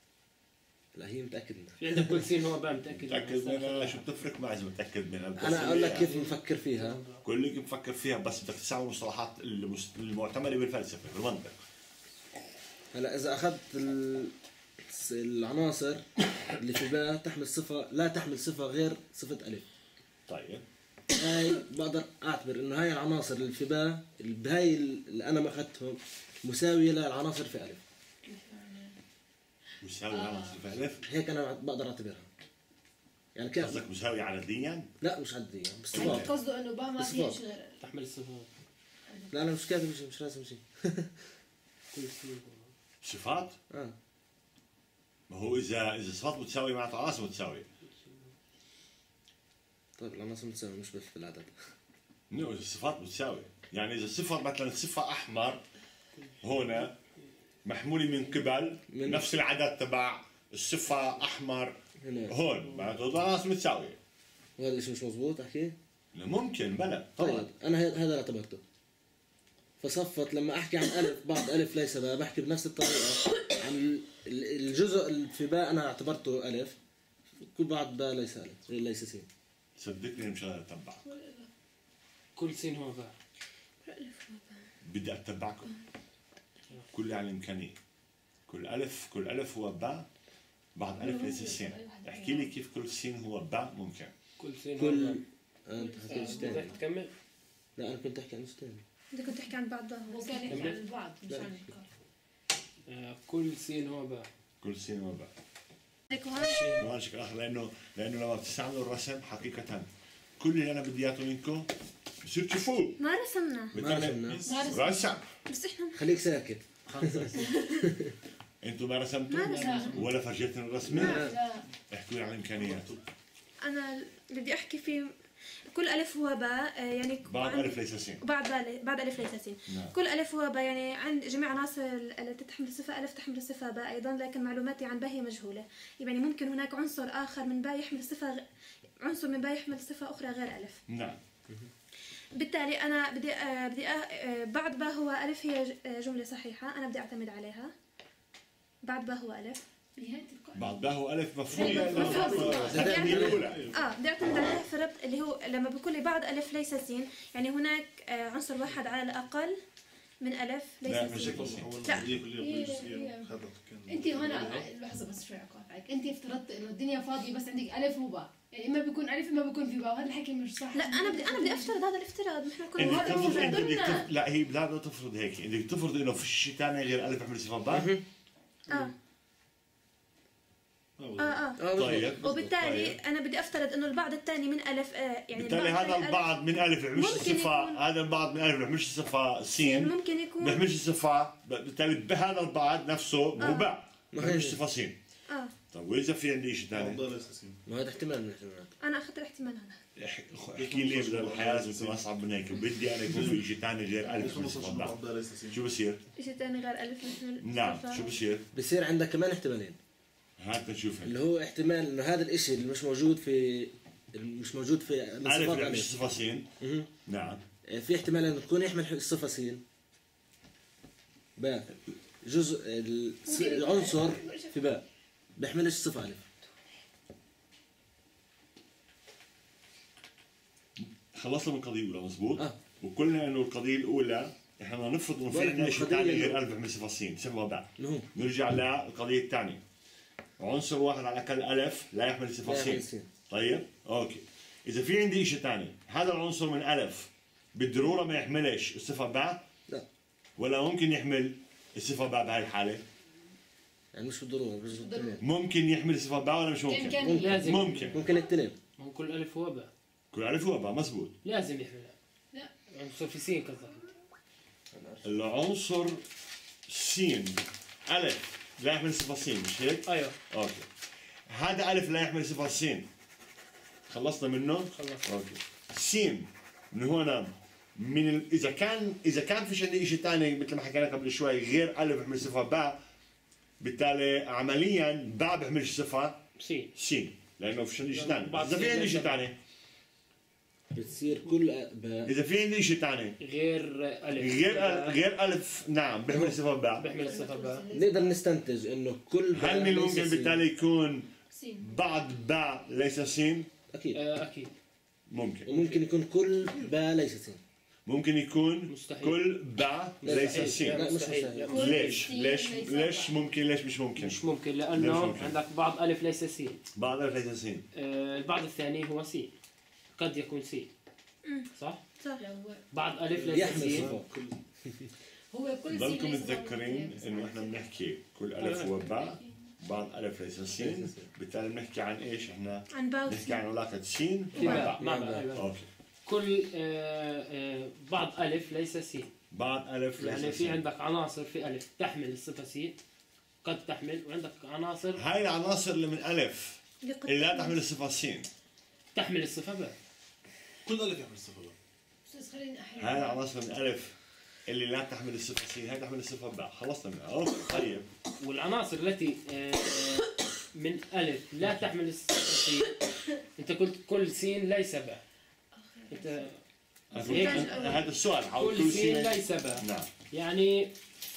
لا هي متأكد منها في عندك كل سين هو باء متأكد متأكد منها شو بتفرق معي إذا متأكد منها أنا أقول لك كيف بنفكر فيها كلك بنفكر فيها بس بدك تستعمل المصطلحات المعتمدة بالفلسفة بالمنطق هلا إذا أخذت العناصر اللي في باء تحمل صفة لا تحمل صفة غير صفة ألف طيب هاي بقدر أعتبر إنه هاي العناصر اللي في باء بهاي اللي أنا ما أخذتهم مساوية للعناصر في ألف مساوي آه. على صفة ألف هيك أنا بقدر أعتبرها يعني كيف قصدك مساوي عدديا؟ لا مش عدديا بالصفات قصده إنه باء ما فيش غير تحمل الصفات لا أنا مش كاتب شيء مش راسم شيء كل شيء صفات؟ آه ما هو إذا إذا صفات متساوية معناتها عناصر متساوية طيب العناصر متساوية مش بس بالعدد نو إذا الصفات متساوية يعني إذا الصفة مثلا صفة أحمر هنا محمولة من قبل نفس العدد تبع الصفة أحمر هنا. هون معناته العناصر متساوية وهذا الشيء مش مضبوط أحكي؟ ممكن بلا طبعا طيب. أنا هذا اعتبرته فصفت لما أحكي عن ألف بعض ألف ليس باء بحكي بنفس الطريقة عن الجزء اللي في باء أنا اعتبرته ألف كل بعض باء ليس ألف ليس سين صدقني مش قادر أتبعك كل سين هو باء كل ألف هو باء بدي أتبعكم كل على الإمكانية كل ألف كل ألف هو باء بعض ألف ليس سين احكي لي كيف كل سين هو باء ممكن كل سين كل أنت حكيت تكمل لا أنا كنت أحكي عن ستين أنت كنت تحكي عن بعض هو كان يحكي عن البعض مش عن الكل كل سين هو باء كل سنه وبقى. عندك واحد؟ لانه لانه لما بتستعملوا الرسم حقيقه كل اللي انا بدي اياه منكم بصير تشوفوه. ما رسمنا ما رسمنا رسم بس احنا خليك ساكت خلص. انتوا ما رسمتوا ولا فرجيتنا الرسم؟ لا. احكوا لي عن امكانياته. انا بدي احكي في كل الف وباء يعني بعد الف ليس سين بعد بعد الف ليس سين كل الف وباء يعني عند جميع عناصر التي تحمل صفه الف تحمل صفه باء ايضا، لكن معلوماتي عن باء هي مجهوله. يعني ممكن هناك عنصر اخر من باء يحمل صفه غ... عنصر من باء يحمل صفه اخرى غير الف. نعم. بالتالي انا بدي أ... بدي أ... بعد باء هو الف هي جمله صحيحه انا بدي اعتمد عليها. بعد باء هو الف بعد باء هو الف مفهوم اه بدي اعتمد عليها في الربط اللي هو لما بقول لي بعد الف ليس سين يعني هناك عنصر واحد على الاقل من الف ليس سين. لا انت هنا لحظه بس شوي اقاطعك عليك، انت افترضت انه الدنيا فاضيه بس عندك الف وباء، يعني اما بيكون الف اما بيكون في باء، وهذا الحكي مش صح. لا انا بدي انا بدي افترض هذا الافتراض، نحن كنا هذا لا هي لا تفرض هيك، بدك تفرض انه في شيء ثاني غير الف يحمل صفه باء. اه اه اه طيب. وبالتالي طيب. انا بدي افترض انه البعض الثاني من الف آه يعني بالتالي هذا البعض من الف بيحملش صفه، هذا البعض من الف بيحملش صفه سين ممكن يكون بيحملش صفه، بالتالي بهذا البعض نفسه هو باء بيحملش صفه سين. اه طيب واذا في عندي شيء ثاني؟ ما هذا احتمال من الاحتمالات. انا اخذت الاحتمال هذا. احكي لي بدل الحياه لازم اصعب من هيك، بدي انا يكون في شيء ثاني غير الف شو بصير؟ شيء ثاني غير الف نعم شو بصير؟ بصير عندك كمان احتمالين. هات نشوف اللي هو احتمال انه هذا الشيء اللي مش موجود في مش موجود في الف صفه سين. نعم في احتمال انه تكون يحمل الصفه سين باء جزء العنصر في باء بيحملش صفه الف. خلصنا من القضيه الاولى مضبوط؟ آه. وقلنا انه القضيه الاولى احنا بدنا نفرض انه في عندنا شيء ثاني غير الف بيحمل صفه سين صفه باء. نرجع للقضيه الثانيه عنصر واحد على الاقل الف لا يحمل صفه سين. طيب اوكي اذا في عندي شيء ثاني هذا العنصر من الف بالضروره ما يحملش الصفه باء؟ لا. ولا ممكن يحمل الصفه باء بهي الحاله؟ يعني مش بالضروره مش بالضروره ممكن يحمل الصفه باء ولا مش ممكن؟ ممكن ممكن ممكن الاثنين. ممكن كل الف هو باء كل الف هو باء مزبوط لازم يحملها. لا عنصر في سين كذا العنصر سين الف لا يحمل صفة سين مش هيك؟ ايوه اوكي هذا الف لا يحمل صفة سين خلصنا منه؟ خلصنا اوكي سين من هون من ال... اذا كان اذا كان فيش عندي شيء ثاني مثل ما حكينا قبل شوي غير الف يحمل صفة باء بالتالي عمليا باء بيحملش صفة سين سين لانه فيش عندي شيء ثاني. اذا في عندي شيء ثاني بتصير كل باء اذا في عندي شيء ثاني غير الف غير ألف غير الف نعم بيحمل صفه باء بيحمل صفه باء نقدر نستنتج انه كل باء هل ممكن بالتالي يكون بعض باء ليس سين؟ اكيد آه اكيد ممكن وممكن يكون كل باء ليس سين ممكن يكون مستحيل. كل باء ليس سين لا مستحيل. ليش ليش ليش ممكن ليش مش ممكن؟ مش ممكن لانه ممكن. عندك بعض الف ليس سين بعض الف ليس سين آه البعض الثاني هو سين قد يكون سين صح؟ صح بعض الف ليس سين هو كل سين ضلكم متذكرين انه احنا بنحكي كل الف هو باء بعض الف ليس سين بالتالي بنحكي عن ايش احنا؟ عن باء بنحكي عن علاقة سين باء اوكي كل آه آه بعض الف ليس سين بعض الف ليس سين يعني في عندك عناصر في الف تحمل الصفة سين قد تحمل وعندك عناصر هاي العناصر اللي من الف اللي لا تحمل الصفة سين تحمل الصفة باء كل الف يحمل الصفة باء. استاذ خليني احل هذا عناصر من الف اللي لا تحمل الصفة سين هي تحمل الصفة باء خلصنا منها اوكي طيب والعناصر التي من الف لا تحمل الصفة سين انت قلت كل سين ليس باء انت هذا السؤال حول كل سين ليس باء. نعم يعني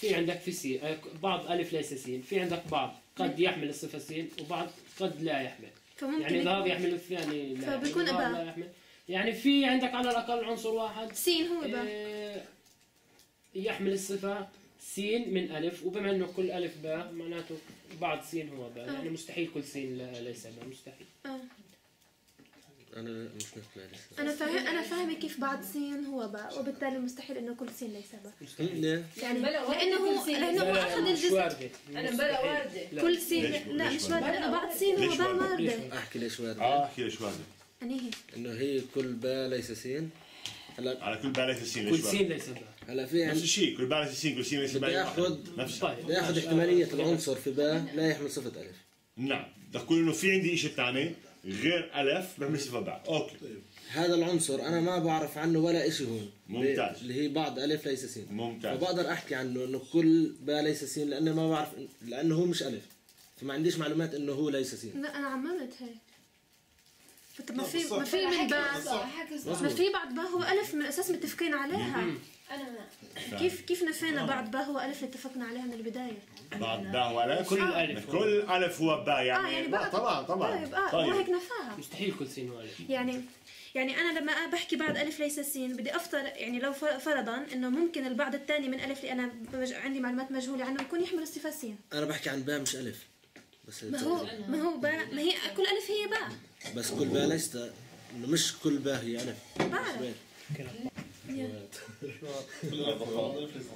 في عندك في سين بعض الف ليس سين في عندك بعض قد يحمل الصفة سين وبعض قد لا يحمل يعني اذا هذا يحمل الثاني لا فبكون باء يعني في عندك على الاقل عنصر واحد سين هو باء آه يحمل الصفه سين من الف وبما انه كل الف باء معناته بعض سين هو باء آه. يعني مستحيل كل سين ليس باء مستحيل آه. انا مش مالي. انا فاهم انا فاهمه كيف بعض سين هو بقى، وبالتالي مستحيل انه كل سين ليس بقى. ليه؟ يعني لانه هو لانه هو اخذ الجزء. انا بلا وردة كل سين. لا مش وردة، لانه بعض سين هو بقى وردة. احكي ليش وردة؟ اه احكي ليش وردة. اني هي انه هي كل باء ليس سين. هلا على كل باء ليس سين ليش؟ كل سين ليس باء. هلا في نفس الشيء، كل باء ليس سين كل سين ليس باء. ياخذ ياخذ احتمالية العنصر في باء لا يحمل صفة ألف. نعم، بدك تقول انه في عندي شيء ثاني غير ألف بيعمل صفة بعد، اوكي. طيب. هذا العنصر انا ما بعرف عنه ولا شيء هون. ممتاز. اللي هي بعض ألف ليس سين. ممتاز. فبقدر احكي عنه انه كل باء ليس سين لانه ما بعرف لانه هو مش ألف. فما عنديش معلومات انه هو ليس سين. لا انا عممت هيك. ما في ما في من باء ما في بعض باء هو ألف من الأساس متفقين عليها. أنا ما كيف كيف نفينا بعض باء هو ألف اللي اتفقنا عليها من البداية؟ بعض باء هو ألف كل ألف كل ألف هو باء يعني. آه يعني بعض طبعا طبعا طيب وهيك نفاها مستحيل كل سين هو ألف. يعني يعني أنا لما بحكي بعض ألف ليس سين بدي أفترض يعني لو فرضا إنه ممكن البعض الثاني من ألف اللي أنا عندي معلومات مجهولة عنه يكون يحمل صفة سين. أنا بحكي عن باء مش ألف. بس ما هو ما هو باء ما هي كل ألف هي باء. بس كل باء ليست انه مش كل باء هي ألف. بعرف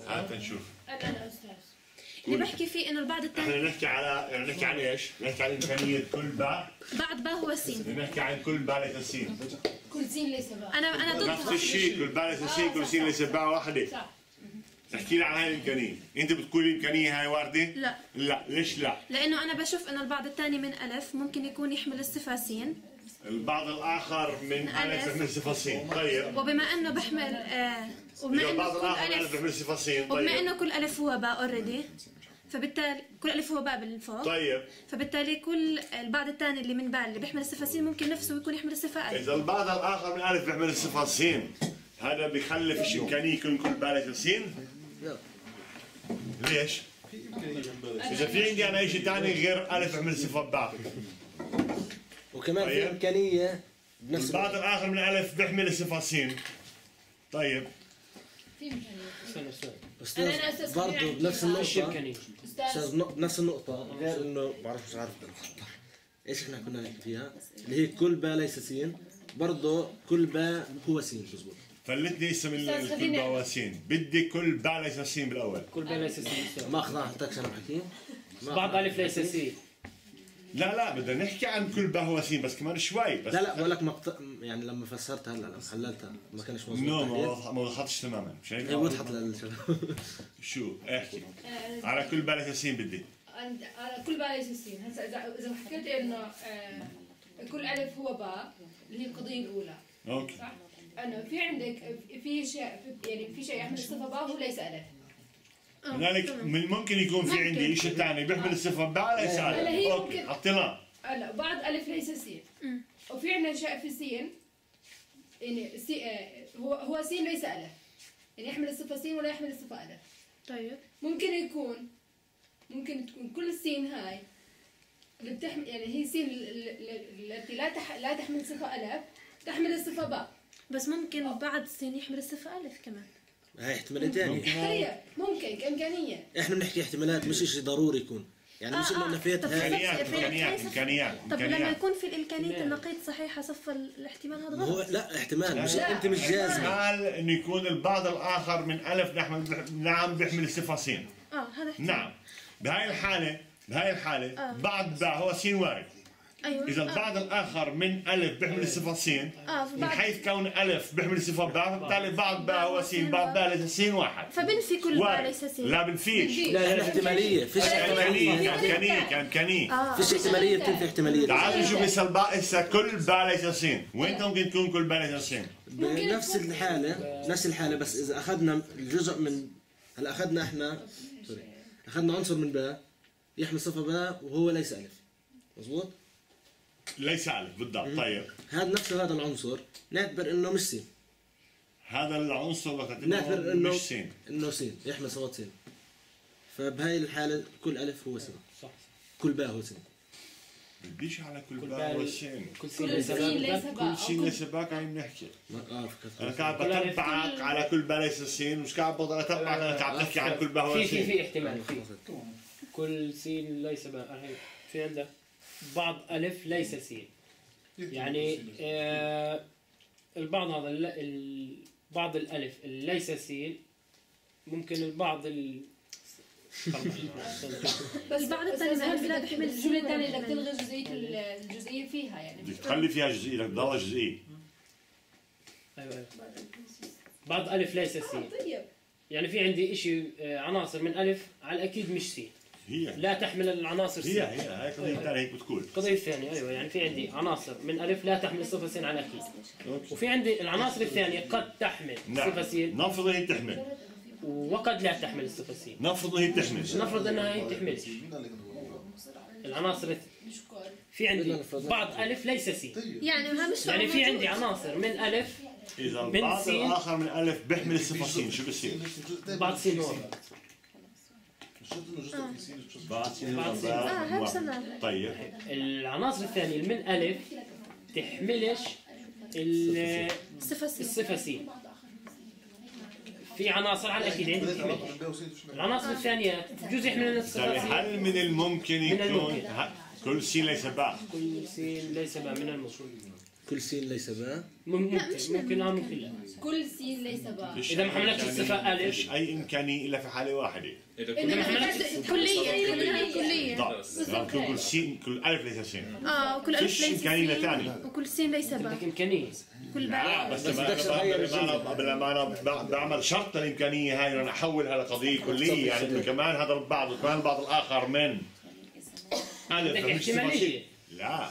هات نشوف. انا استاذ اللي بحكي فيه انه البعض الثاني احنا نحكي على نحكي عن ايش؟ نحكي عن امكانيه كل باء بعض باء هو سين. نحكي عن كل باء ليس سين كل سين ليس باء. انا انا ضد نفس الشيء كل باء ليس سين كل سين ليس باء واحده. تحكي لي عن هاي الامكانيه، انت بتقولي الامكانيه هاي وارده؟ لا لا، ليش لا؟ لانه انا بشوف انه البعض الثاني من ألف ممكن يكون يحمل الصفه سين. البعض الاخر من ألف يحمل صفه سين، طيب. وبما انه بحمل آه وبما انه البعض الاخر من ألف يحمل صفه سين، طيب. وبما انه كل ألف هو باء اوريدي، فبالتالي كل ألف هو باء بالفوق، طيب. فبالتالي كل البعض الثاني اللي من باء اللي بيحمل الصفه سين ممكن نفسه يكون يحمل الصفه ألف. إذا البعض الاخر من ألف بيحمل الصفه سين، هذا بيخلف امكانيه يكون كل باء ليس سين؟ لا. ليش؟ إذا في عندي أنا شيء ثاني غير ألف أعمل صفة باء. وكمان طيب. في إمكانية بنفس البعض الآخر من ألف بيحمل صفة سين. طيب. في إمكانية. أستاذ أستاذ برضه بنفس النقطة. أستاذ نفس النقطة غير إنه بعرف مش عارف إيش إحنا كنا نحكي فيها اللي هي كل باء ليس سين برضه كل باء هو سين مظبوط. فلتني اسم الكل باواسين، بدي كل باء ليس سين بالاول. كل باء ليس سين ما اقنعتكش انا حكيم؟ بعض الف ليس سين. لا لا بدنا نحكي عن كل باء هو سين بس كمان شوي بس. لا لا بقول لك مقطع يعني لما فسرتها هلا لما حللتها ما كانش مظبوط. نو ما وضحتش تماما مش هيك؟ وضحت للشباب. شو احكي؟ على كل باء ليس سين بدي. على كل باء ليس سين، هسا اذا اذا حكيت انه كل الف هو باء اللي هي القضيه الاولى. اوكي. صح؟ أنا في عندك في شيء يعني في شيء يحمل الصفة باء وليس ألف. لذلك ممكن يكون في عندي شيء ثاني بيحمل الصفة باء ليس ألف. أوكي حطيناه. هلا بعض ألف ليس سين. وفي عندنا شيء في سين يعني سي هو هو سين ليس ألف. يعني يحمل الصفة سين ولا يحمل الصفة ألف. طيب. ممكن يكون ممكن تكون كل السين هاي اللي بتحمل يعني هي سين التي لا لا تحمل صفة ألف تحمل الصفة باء. بس ممكن أوه. بعض السين يحمل الصفة ألف كمان هاي احتمالات ثانية ممكن, ممكن كإمكانية احنا بنحكي احتمالات مش شيء ضروري يكون يعني آه مش انه آه. نفيت هاي امكانيات امكانيات طب لما يكون في الامكانيات النقيض صحيحة صف الاحتمال هذا غلط لا احتمال مش لا. انت مش جازم احتمال انه يكون البعض الآخر من ألف نحمل نعم بيحمل الصفة سين اه هذا احتمال نعم بهاي الحالة بهاي الحالة آه. بعض باء هو سين وارد أيوة. إذا البعض آه. الآخر من ألف بيحمل صفة سين آه من حيث كون ألف بيحمل صفة باء فبالتالي بعض باء هو سين بعض باء ليس سين واحد فبنفي كل باء ليس سين لا بنفيش لا لا احتمالية فيش احتمالية إمكانية كإمكانية فيش احتمالية بتنفي احتمالية تعالوا نشوف مثل باء هسه كل باء ليس سين وين ممكن تكون كل باء ليس سين بنفس الحالة نفس الحالة بس إذا أخذنا جزء من هلا أخذنا إحنا سوري أخذنا عنصر من باء يحمل صفة باء وهو ليس ألف مظبوط ليس ألف بالضبط طيب هذا نفس هذا العنصر نعتبر انه مش سين هذا العنصر نعتبر انه مش سين انه سين يحمل صفة سين فبهي الحالة كل ألف هو سين صح كل باء هو سين بديش على كل باء هو سين كل سين ليس باء كل سين ليس باء قاعدين بنحكي انا قاعد بتبعك على كل باء ليس سين مش قاعد بقدر اتبعك انا قاعد بحكي عن كل باء هو سين في في احتمال في كل سين ليس باء في عندك بعض ألف ليس سين يعني آه البعض هذا ال... بعض الالف الليس سين ممكن البعض ال... بس بعض التنبيهات لا تحمل الجمله الثانيه بدك تلغي جزئيه الجزئيه فيها يعني بدك تخلي فيها جزئيه بدك تضلها جزئيه. ايوه ايوه بعض الف ليس سين يعني في عندي شيء عناصر من الف على الاكيد مش سين هي لا تحمل العناصر سين هي هي هاي القضيه الثانيه هيك بتقول القضيه الثانيه ايوه يعني في عندي عناصر من الف لا تحمل صفه سين على الاكيد وفي عندي العناصر الثانيه قد تحمل صفه سين نفرض هي بتحمل وقد لا تحمل الصفة سين نفرض هي بتحمل نفرض انها هي بتحملش العناصر في عندي بعض الف ليس سين يعني يعني في عندي عناصر من الف اذا البعض الاخر من الف بيحمل الصفة سين شو بصير؟ بعض سين هون بعض سين هون طيب العناصر الثانية من الف تحملش الصفة سين في عناصر على الاكيد عندي العناصر الثانيه بجوز يحمل نفس هل من الممكن يكون كل سين ليس باء كل سين ليس باء من الممكن كل سين ليس باء ممكن ممكن اه ممكن لا كل سين ليس باء اذا ما حملتش الصفه الف اي امكانيه الا في حاله واحده اذا ما حملتش كليه كليه بالضبط كل سين كل الف ليس سين اه وكل الف ليس سين امكانيه ثانيه وكل سين ليس باء بدك امكانيه لا بس بدك تغير لما انا بعمل شرط الامكانيه هاي انا احولها لقضيه كليه يعني كمان هذا البعض وكمان البعض الاخر من الف لا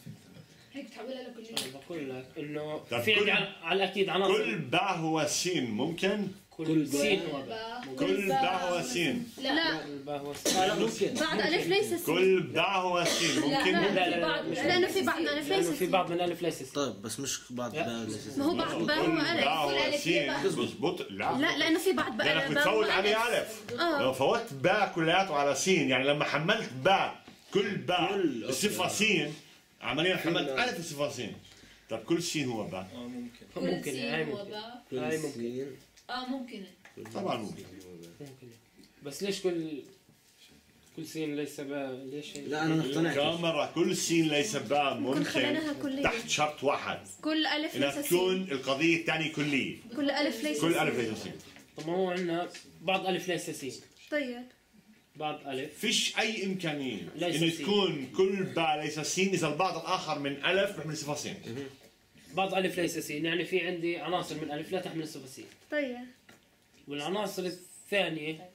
هيك بتحولها لكلية بقول لك انه في عندي على الاكيد عناصر كل باء هو سين ممكن كل سين هو باء كل باء هو سين لا كل باء هو سين بعض الف ليس سين كل باء هو سين ممكن لا لا لانه في بعض الف ليس سين في بعض الالف ليس سين طيب بس مش بعض باء ليس سين ما هو بعض باء هو الف كل الف بزبط لا لا لانه في بعض باء لانك بتفوت عليه الف لو فوتت باء كلياته على سين يعني لما حملت باء كل باء الصفه سين عمليا حملت ألف الصفة سين طب كل سين هو باء اه ممكن ممكن هاي ممكن هاي ممكن اه ممكن طبعا ممكن ممكن بس ليش كل كل سين ليس باء ليش لا انا اقتنعت كم مرة كل سين ليس باء ممكن تحت شرط واحد كل ألف ليس سين تكون القضية الثانية كلية كل ألف ليس كل ألف ليس سين طب ما هو عندنا بعض ألف ليس سين طيب بعض ألف فيش أي إمكانية إن تكون كل باء ليس سين إذا البعض الآخر من ألف بيحمل صفة سين بعض ألف ليس سين يعني في عندي عناصر من ألف لا تحمل صفة سين طيب والعناصر الثانية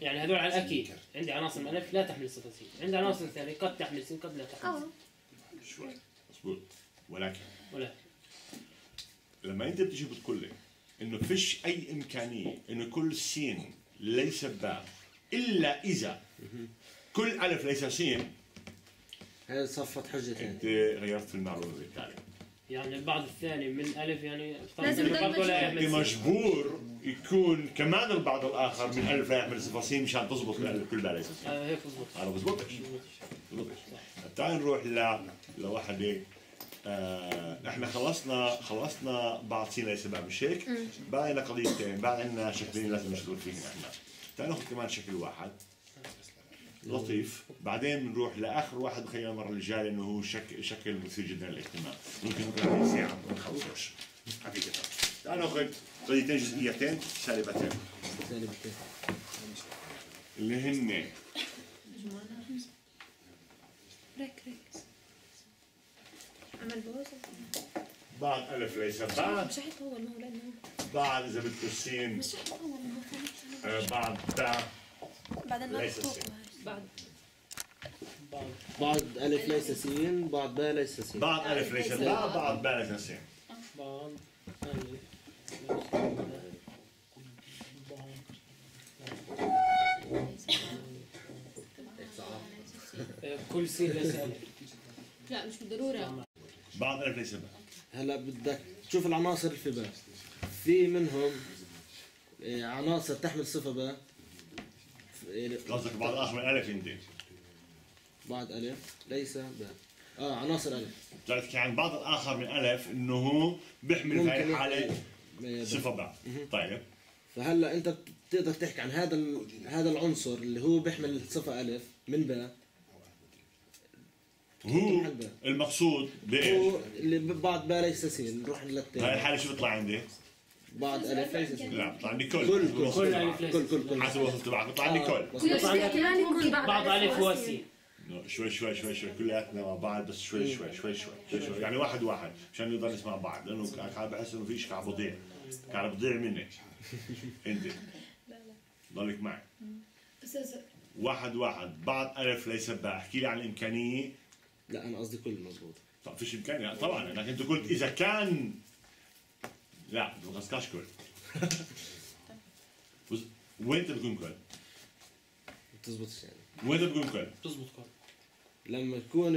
يعني هذول على الأكيد عندي عناصر من ألف لا تحمل صفة سين عندي عناصر ثانية قد تحمل سين قد لا تحمل سين شوي مضبوط ولكن ولكن لما أنت بتجي بتقول لي إنه فيش أي إمكانية إنه كل سين ليس باء إلا إذا كل ألف ليس سين هذا صفت حجة ثانية أنت غيرت في المعلومة بالتالي يعني البعض الثاني من ألف يعني لازم أنت مجبور يكون كمان البعض الآخر من ألف لا يحمل صفة سين مشان تضبط الألف كل باء ليس سين آه هيك بضبط أنا بضبطش بضبطش تعال نروح ل لوحدة آه احنا خلصنا خلصنا بعض سين ليس باء مش هيك؟ باقي لنا قضيتين باقي عندنا شكلين لازم نشتغل فيهم احنا تعال ناخذ كمان شكل واحد لطيف بعدين بنروح لاخر واحد بخلينا المره الجايه لانه هو شك... شكل مثير جدا للاهتمام ممكن نقعد ساعه ما نخلصوش حقيقه تعال ناخذ قضيتين جزئيتين سالبتين سالبتين اللي هن بعض الف ليس بعض بعض اذا بدكم سين بعض باء ليس سين بعض بعض الف ليس سين بعض باء ليس سين بعض الف ليس باء بعض باء ليس سين بعض الف كل سين ليس الف لا مش بالضروره بعض الف ليس باء هلا بدك تشوف العناصر اللي في باء، في منهم عناصر تحمل صفة باء. قصدك بعض احمل الف انت؟ بعض الف ليس باء. اه عناصر الف. بتعرف تحكي عن بعض الاخر من الف انه هو بيحمل في هاي الحالة صفة باء. طيب فهلا انت بتقدر تحكي عن هذا هذا العنصر اللي هو بيحمل صفة الف من باء، هو المقصود بايش؟ اللي بعد باء ليس سين. نروح للثاني. هاي الحالة شو بيطلع عندي؟ بعد الف ليس سين. لا بيطلع عندي كل كل كل كل كل كل كل حسب وصلت معك. بيطلع عندي كل بيطلع عندي بعد الف وسين. شوي شوي شوي شوي كلياتنا مع بعض، بس شوي شوي شوي شوي شوي يعني واحد واحد عشان نقدر نسمع بعض، لانه بحس انه في شيء قاعد بضيع قاعد بضيع منك انت. لا لا ضلك معي بس واحد واحد بعد الف ليس باء. احكي لي عن الامكانيه. لا انا قصدي كل مضبوط. طب فيش امكانيه طبعا، لكن انت قلت اذا كان. لا ما بنقصكش كل. وين بتكون كل؟ بتزبطش يعني. وين بتكون كل؟ بتزبط كل لما تكون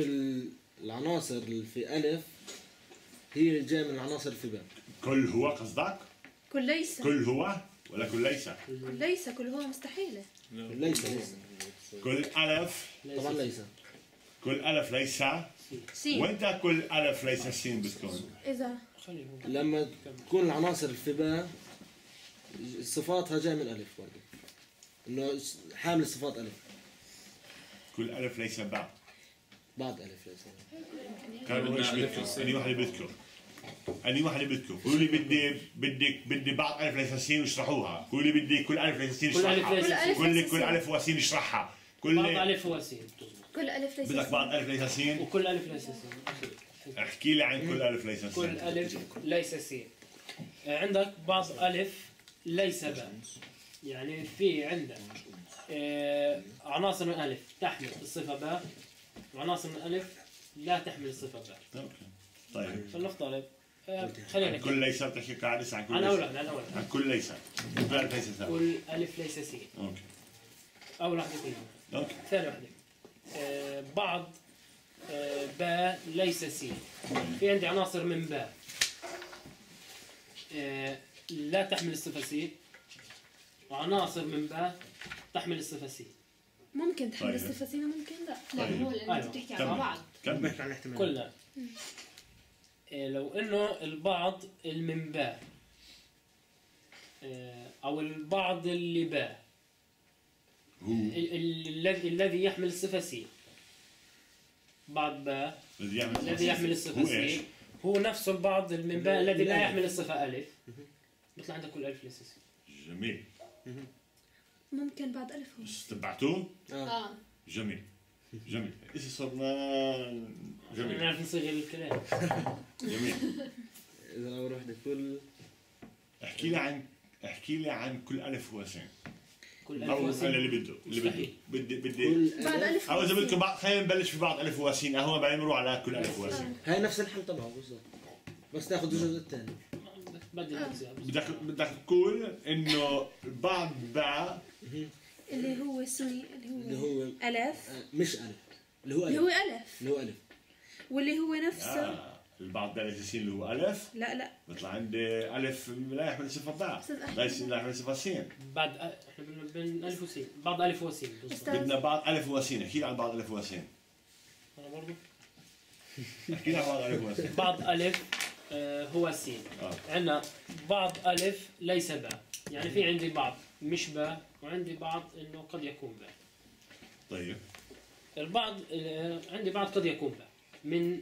العناصر اللي في الف هي جايه من العناصر في باء. كل هو قصدك؟ كل ليس. كل هو ولا كل ليس؟ كل ليس. كل هو مستحيله. كل ليس. كل الف طبعا ليس. كل ألف ليس سين. وانت كل ألف ليس سين بتكون إذا لما تكون العناصر في باء صفاتها جاية من ألف برضه، إنه حامل صفات ألف. كل ألف ليس باء بعد ألف ليس. كانوا إيش بدكم؟ أني واحد بدكم أني واحد بدكم قولوا لي بدي بدي بدي بعد ألف ليس سين واشرحوها. قولوا لي بدي كل ألف ليس سين اشرحها. كل كل ألف وسين اشرحها. كل بعض ألف هو سين. كل ألف ليس سين. بدك بعض ألف ليس سين وكل ألف ليس سين. احكي لي عن كل ألف ليس سين. كل ألف ليس سين. عندك بعض ألف ليس باء، يعني في عندك آه عناصر من ألف تحمل الصفة باء وعناصر من ألف لا تحمل الصفة باء. طيب فلنفترض آه خلينا كل ليس بتحكي قاعد عن كل ليس. أنا أولى أنا أولى عن كل ليس. كل ألف ليس سين. كل ألف ليس سين. أوكي. أول واحدة فيهم. اوكي. ثاني واحدة. آه بعض آه باء ليس سين. في عندي عناصر من باء آه لا تحمل الصفة سين وعناصر من باء تحمل الصفة سين. ممكن تحمل الصفة سين وممكن لا. لا هو اللي انت بتحكي عن بعض. كم بحكي عن احتمالات؟ كلها. آه لو انه البعض المن باء آه او البعض اللي باء الذي الذي يحمل الصفة سين بعض باء الذي يحمل الصفة سين هو نفسه البعض من باء الذي لا يحمل الصفة ألف. بيطلع عندك كل ألف ليس سين. جميل. ممكن بعض ألف هو تبعتوه؟ اه جميل جميل. ايش صرنا جميل بنعرف نصيغ الكلام. جميل. إذا أول وحدة كل احكي لي عن احكي لي عن كل ألف هو سين. كل ألف أو اللي بده اللي بده بدي بدي بعد ألف أو إذا بدكم بعض. خلينا نبلش ببعض ألف واسين أهو، بعدين نروح على كل ألف واسين. هاي نفس الحل طبعا بالضبط، بس ناخذ الجزء الثاني. بدك بدك تقول إنه بعض باء اللي هو سوري اللي هو ألف مش ألف اللي هو اللي هو ألف اللي هو ألف واللي هو نفسه البعض باء ليس سين اللي هو ألف. لا لا بيطلع عندي ألف لا يحمل صفة باء ليس لا يحمل صفة سين. بعد احنا بين ألف وسين بعض ألف وسين. بدنا بعض ألف وسين. احكي لي عن بعض ألف وسين. أنا برضه احكي لي عن بعض ألف وسين. بعض ألف آه هو سين. آه. عندنا بعض ألف ليس باء، يعني في عندي بعض مش باء وعندي بعض إنه قد يكون باء. طيب البعض آه عندي بعض قد يكون باء من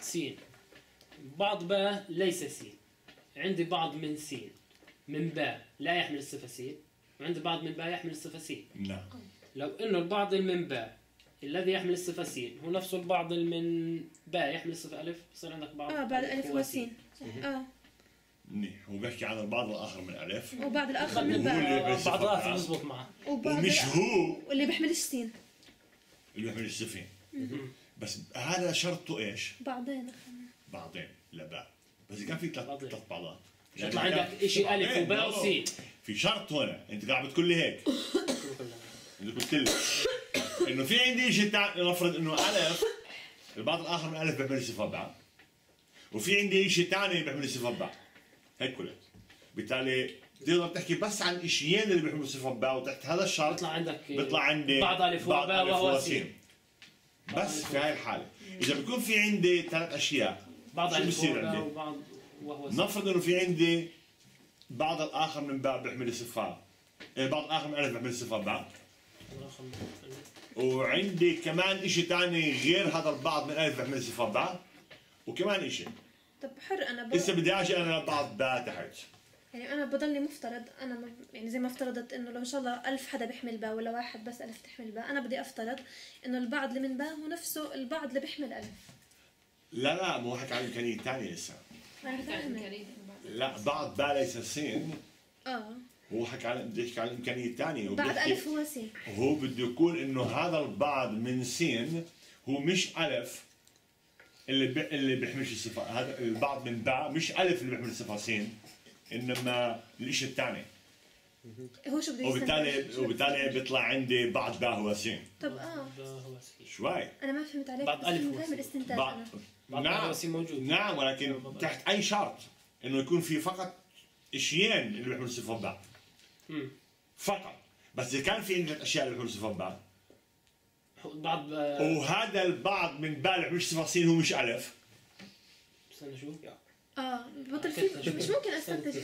سين. بعض باء ليس سين. عندي بعض من سين من باء لا يحمل الصفة سين وعندي بعض من باء يحمل الصفة سين. لا لو انه البعض المن باء الذي يحمل الصفة سين هو نفسه البعض المن باء يحمل الصفة ألف، بصير عندك بعض اه بعد ألف وسين. اه منيح. هو بحكي عن البعض الآخر من ألف وبعض الآخر من باء. بعض الآخر بزبط معه ومش هو اللي بيحملش سين اللي بيحملش صفين. بس هذا شرطه ايش؟ بعضين بعضين لا باء، بس اذا كان في ثلاث ثلاث بعضات يطلع عندك شيء الف وباء وسين. في شرط هنا انت قاعد بتقول لي هيك. انت قلت لي انه في عندي شيء تع... نفرض انه الف البعض الاخر من الف بيعمل صفه باء وفي عندي شيء ثاني بيحمل صفة باء. هيك كلها. بالتالي تقدر تحكي بس عن الشيئين اللي بيحملوا صفة باء وتحت هذا الشرط بيطلع عندك بيطلع عندي بعض الف وباء وسين. بس في هاي الحالة، إذا بكون في عندي ثلاث أشياء بعض شو بصير عندي؟ وبعض وهو نفرض إنه في عندي بعض الآخر من باء بيحمل صفة بعض الآخر من ألف بيحمل صفة باء. وعندي كمان شيء ثاني غير هذا البعض من ألف بيحمل صفة باء. وكمان شيء طب حر انا بقى لسه بدي اجي انا بعض باء تحت، يعني انا بضلني مفترض انا م... يعني زي ما افترضت انه لو ان شاء الله ألف حدا بيحمل باء ولا واحد بس ألف تحمل باء، انا بدي افترض انه البعض اللي من باء هو نفسه البعض اللي بيحمل ألف. لا لا مو حكي عن امكانيه ثانيه لسه، لا بعض باء ليس سين. اه هو حكى عن بده يحكي عن الامكانيه الثانيه، بعض ألف هو سين، هو بده يقول انه هذا البعض من سين هو مش ألف اللي بي... اللي بيحملش الصفة، هذا البعض من باء مش ألف اللي بيحمل الصفة سين، إنما الشيء الثاني. هو شو بده يستنتج؟ وبالتالي وبالتالي بيطلع عندي بعض باء هو سين. طب اه شوي أنا ما فهمت عليك، بعض ألف هو سين بعض باء هو سين موجود. نعم ولكن تحت أي شرط، إنه يكون في فقط شيئين اللي بيحملوا صفة باء. فقط، بس إذا كان في عندنا أشياء اللي بيحملوا صفة باء بعض وهذا البعض من بالح مش صفصين هو مش ألف. استنى شو؟ اه بطل في مش ممكن استنتج.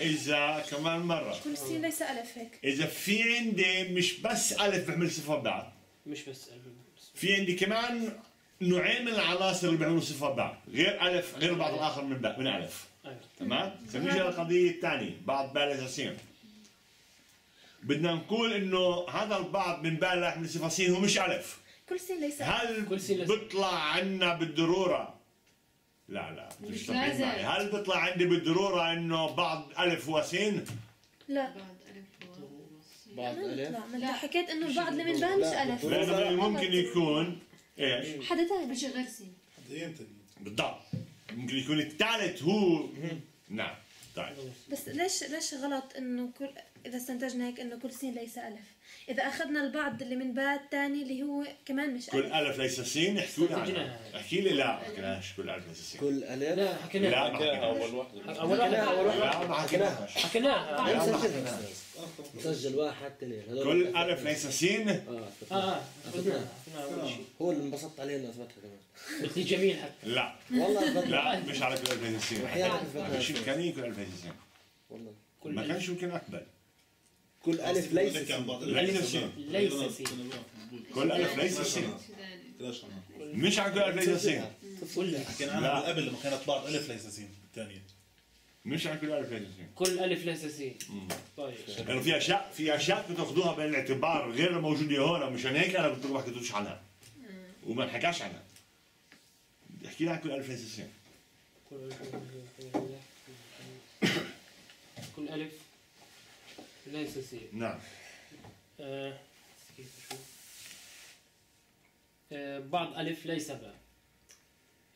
إذا كمان مرة كل سين ليس ألف هيك. إذا في عندي مش بس ألف بحمل صفة باء، مش بس ألف، في عندي كمان نوعين من العناصر اللي بيحملوا صفة باء غير ألف، غير بعض الآخر من باء من ألف. تمام؟ سنيجي للقضية الثانية بعض باء ليس سين. بدنا نقول انه هذا البعض من باء لحمل صفة سين هو مش ألف. كل سين ليس هل كل سين بيطلع عنا بالضرورة؟ لا لا مش لازم. هل بيطلع عندي بالضرورة انه بعض ألف هو سين؟ لا بعض ألف هو سين بعض ألف؟ لا ما انت حكيت انه البعض اللي من باء مش ألف، لأنه ممكن يكون ايش؟ حدا ثاني مش غير سين بالضبط، ممكن يكون الثالث هو. نعم طيب. بس ليش ليش غلط انه كل اذا استنتجنا هيك انه كل سين ليس الف، اذا اخذنا البعض اللي من باء الثاني اللي هو كمان مش ألف. كل الف ليس سين احكوا لي عنها، احكي لي. لا ما حكيناش كل الف ليس سين. كل الف لا حكيناها اول وحده، اول وحده اول وحده ما حكيناها حكيناها مسجل واحد اثنين كل الف ليس سين. اه اه هو اللي انبسطت عليه انه اثبتها كمان اختي جميل حتى. لا والله لا مش على كل الف ليس سين، مش امكانيه كل الف ليس سين والله ما كانش يمكن اقبل كل ألف ليس سين. ليس سين كل ألف ليس سين مش على كل ألف ليس سين. حكينا عنها قبل لما كانت بعض ألف ليس سين الثانية، مش على كل ألف ليس سين كل ألف ليس سين. طيب لأنه في أشياء في أشياء بتاخذوها بعين الاعتبار غير موجودة هون، مشان هيك أنا ما حكيتوش عنها وما انحكاش عنها. بدي أحكي لك كل ألف ليس سين. كل ألف ليس سين. نعم. آه كيف شو؟ آه بعض ألف ليس باء.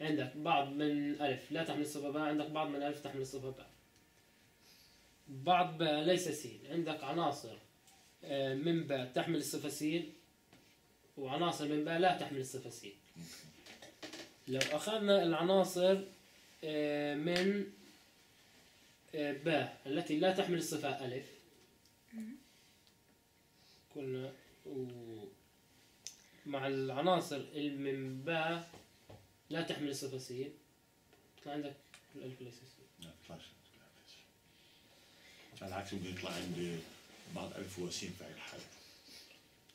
عندك بعض من ألف لا تحمل صفة باء، عندك بعض من ألف تحمل صفة باء. بعض باء ليس سين، عندك عناصر آه من باء تحمل الصفة سين وعناصر من باء لا تحمل الصفة سين. لو أخذنا العناصر آه من آه باء التي لا تحمل الصفة ألف كنا ومع العناصر اللي من باء لا تحمل الصفة سين يطلع عندك الألف ليس سين. لا يطلعش على العكس، ممكن يطلع عندي بعض ألف هو سين في هاي الحالة.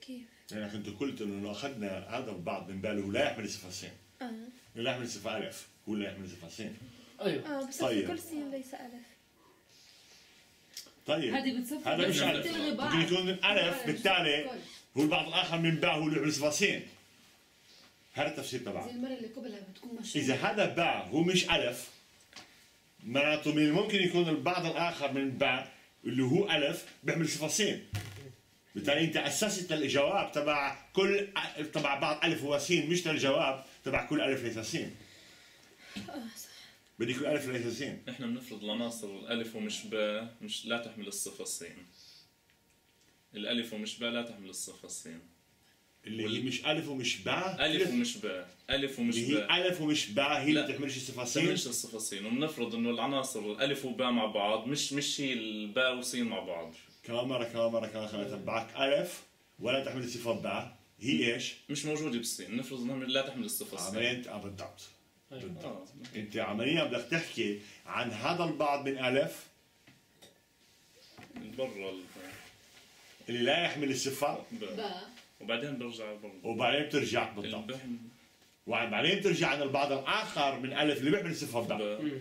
كيف؟ لأن يعني كنت قلت إنه لو أخذنا هذا البعض من باء اللي هو لا يحمل الصفة سين اه لا يحمل الصفة ألف هو لا يحمل الصفة سين. أيوه اه بس طيب. كل سين ليس ألف. طيب هذه بتصفي هذا مش ألف، ممكن يكون ألف بالتالي هو البعض الآخر من باء هو اللي بيحمل صفة سين. هذا التفسير تبعه زي المرة اللي قبلها بتكون مشهورة. إذا هذا باء هو مش ألف معناته من الممكن يكون البعض الآخر من باء اللي هو ألف بيحمل صفة سين، بالتالي أنت أسست الجواب تبع كل تبع بعض ألف هو سين مش للجواب تبع كل ألف ليس سين. بدي كل ألف ليس سين. نحن بنفرض العناصر الألف ومش باء مش لا تحمل الصفة السين. الألف ومش باء لا تحمل الصفة السين. اللي هي مش ألف ومشبعة ألف ومشبعة ألف ومشبعة هي ألف ومشبعة هي اللي بتحملش التفاصيل بتحملش التفاصيل وبنفرض إنه العناصر الألف وباء مع بعض مش مش هي الباء وسين مع بعض. كاميرا كاميرا كاميرا تبعك ألف ولا تحمل التفاصيل هي ايش؟ مش موجودة بالسين، نفرض إنها لا تحمل التفاصيل. عملية بالضبط بالضبط. أنت عمليا بدك تحكي عن هذا البعض من ألف برا اللي لا يحمل الصفة باء وبعدين برجع برضه وبعدين بترجع بالضبط وبعدين بترجع عن البعض الاخر من الف اللي بيحمل صفه باء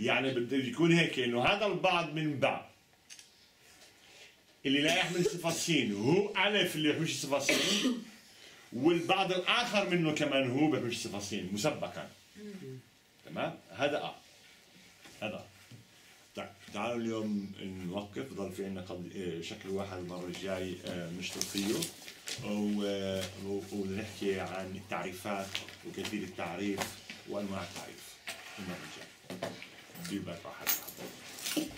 يعني بده يكون هيك انه هذا البعض من باء اللي لا يحمل صفه سين هو الف اللي بيحملش صفه سين والبعض الاخر منه كمان هو بيحملش صفه سين مسبقا تمام هذا اه هذا طيب تعالوا اليوم نوقف ضل في عندنا شكل واحد المره الجاي نشتغل فيه ونحكي عن التعريفات وكثير التعريف وانواع التعريف المره الجايه. يبارك الله فيك.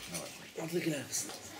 يعطيك العافيه.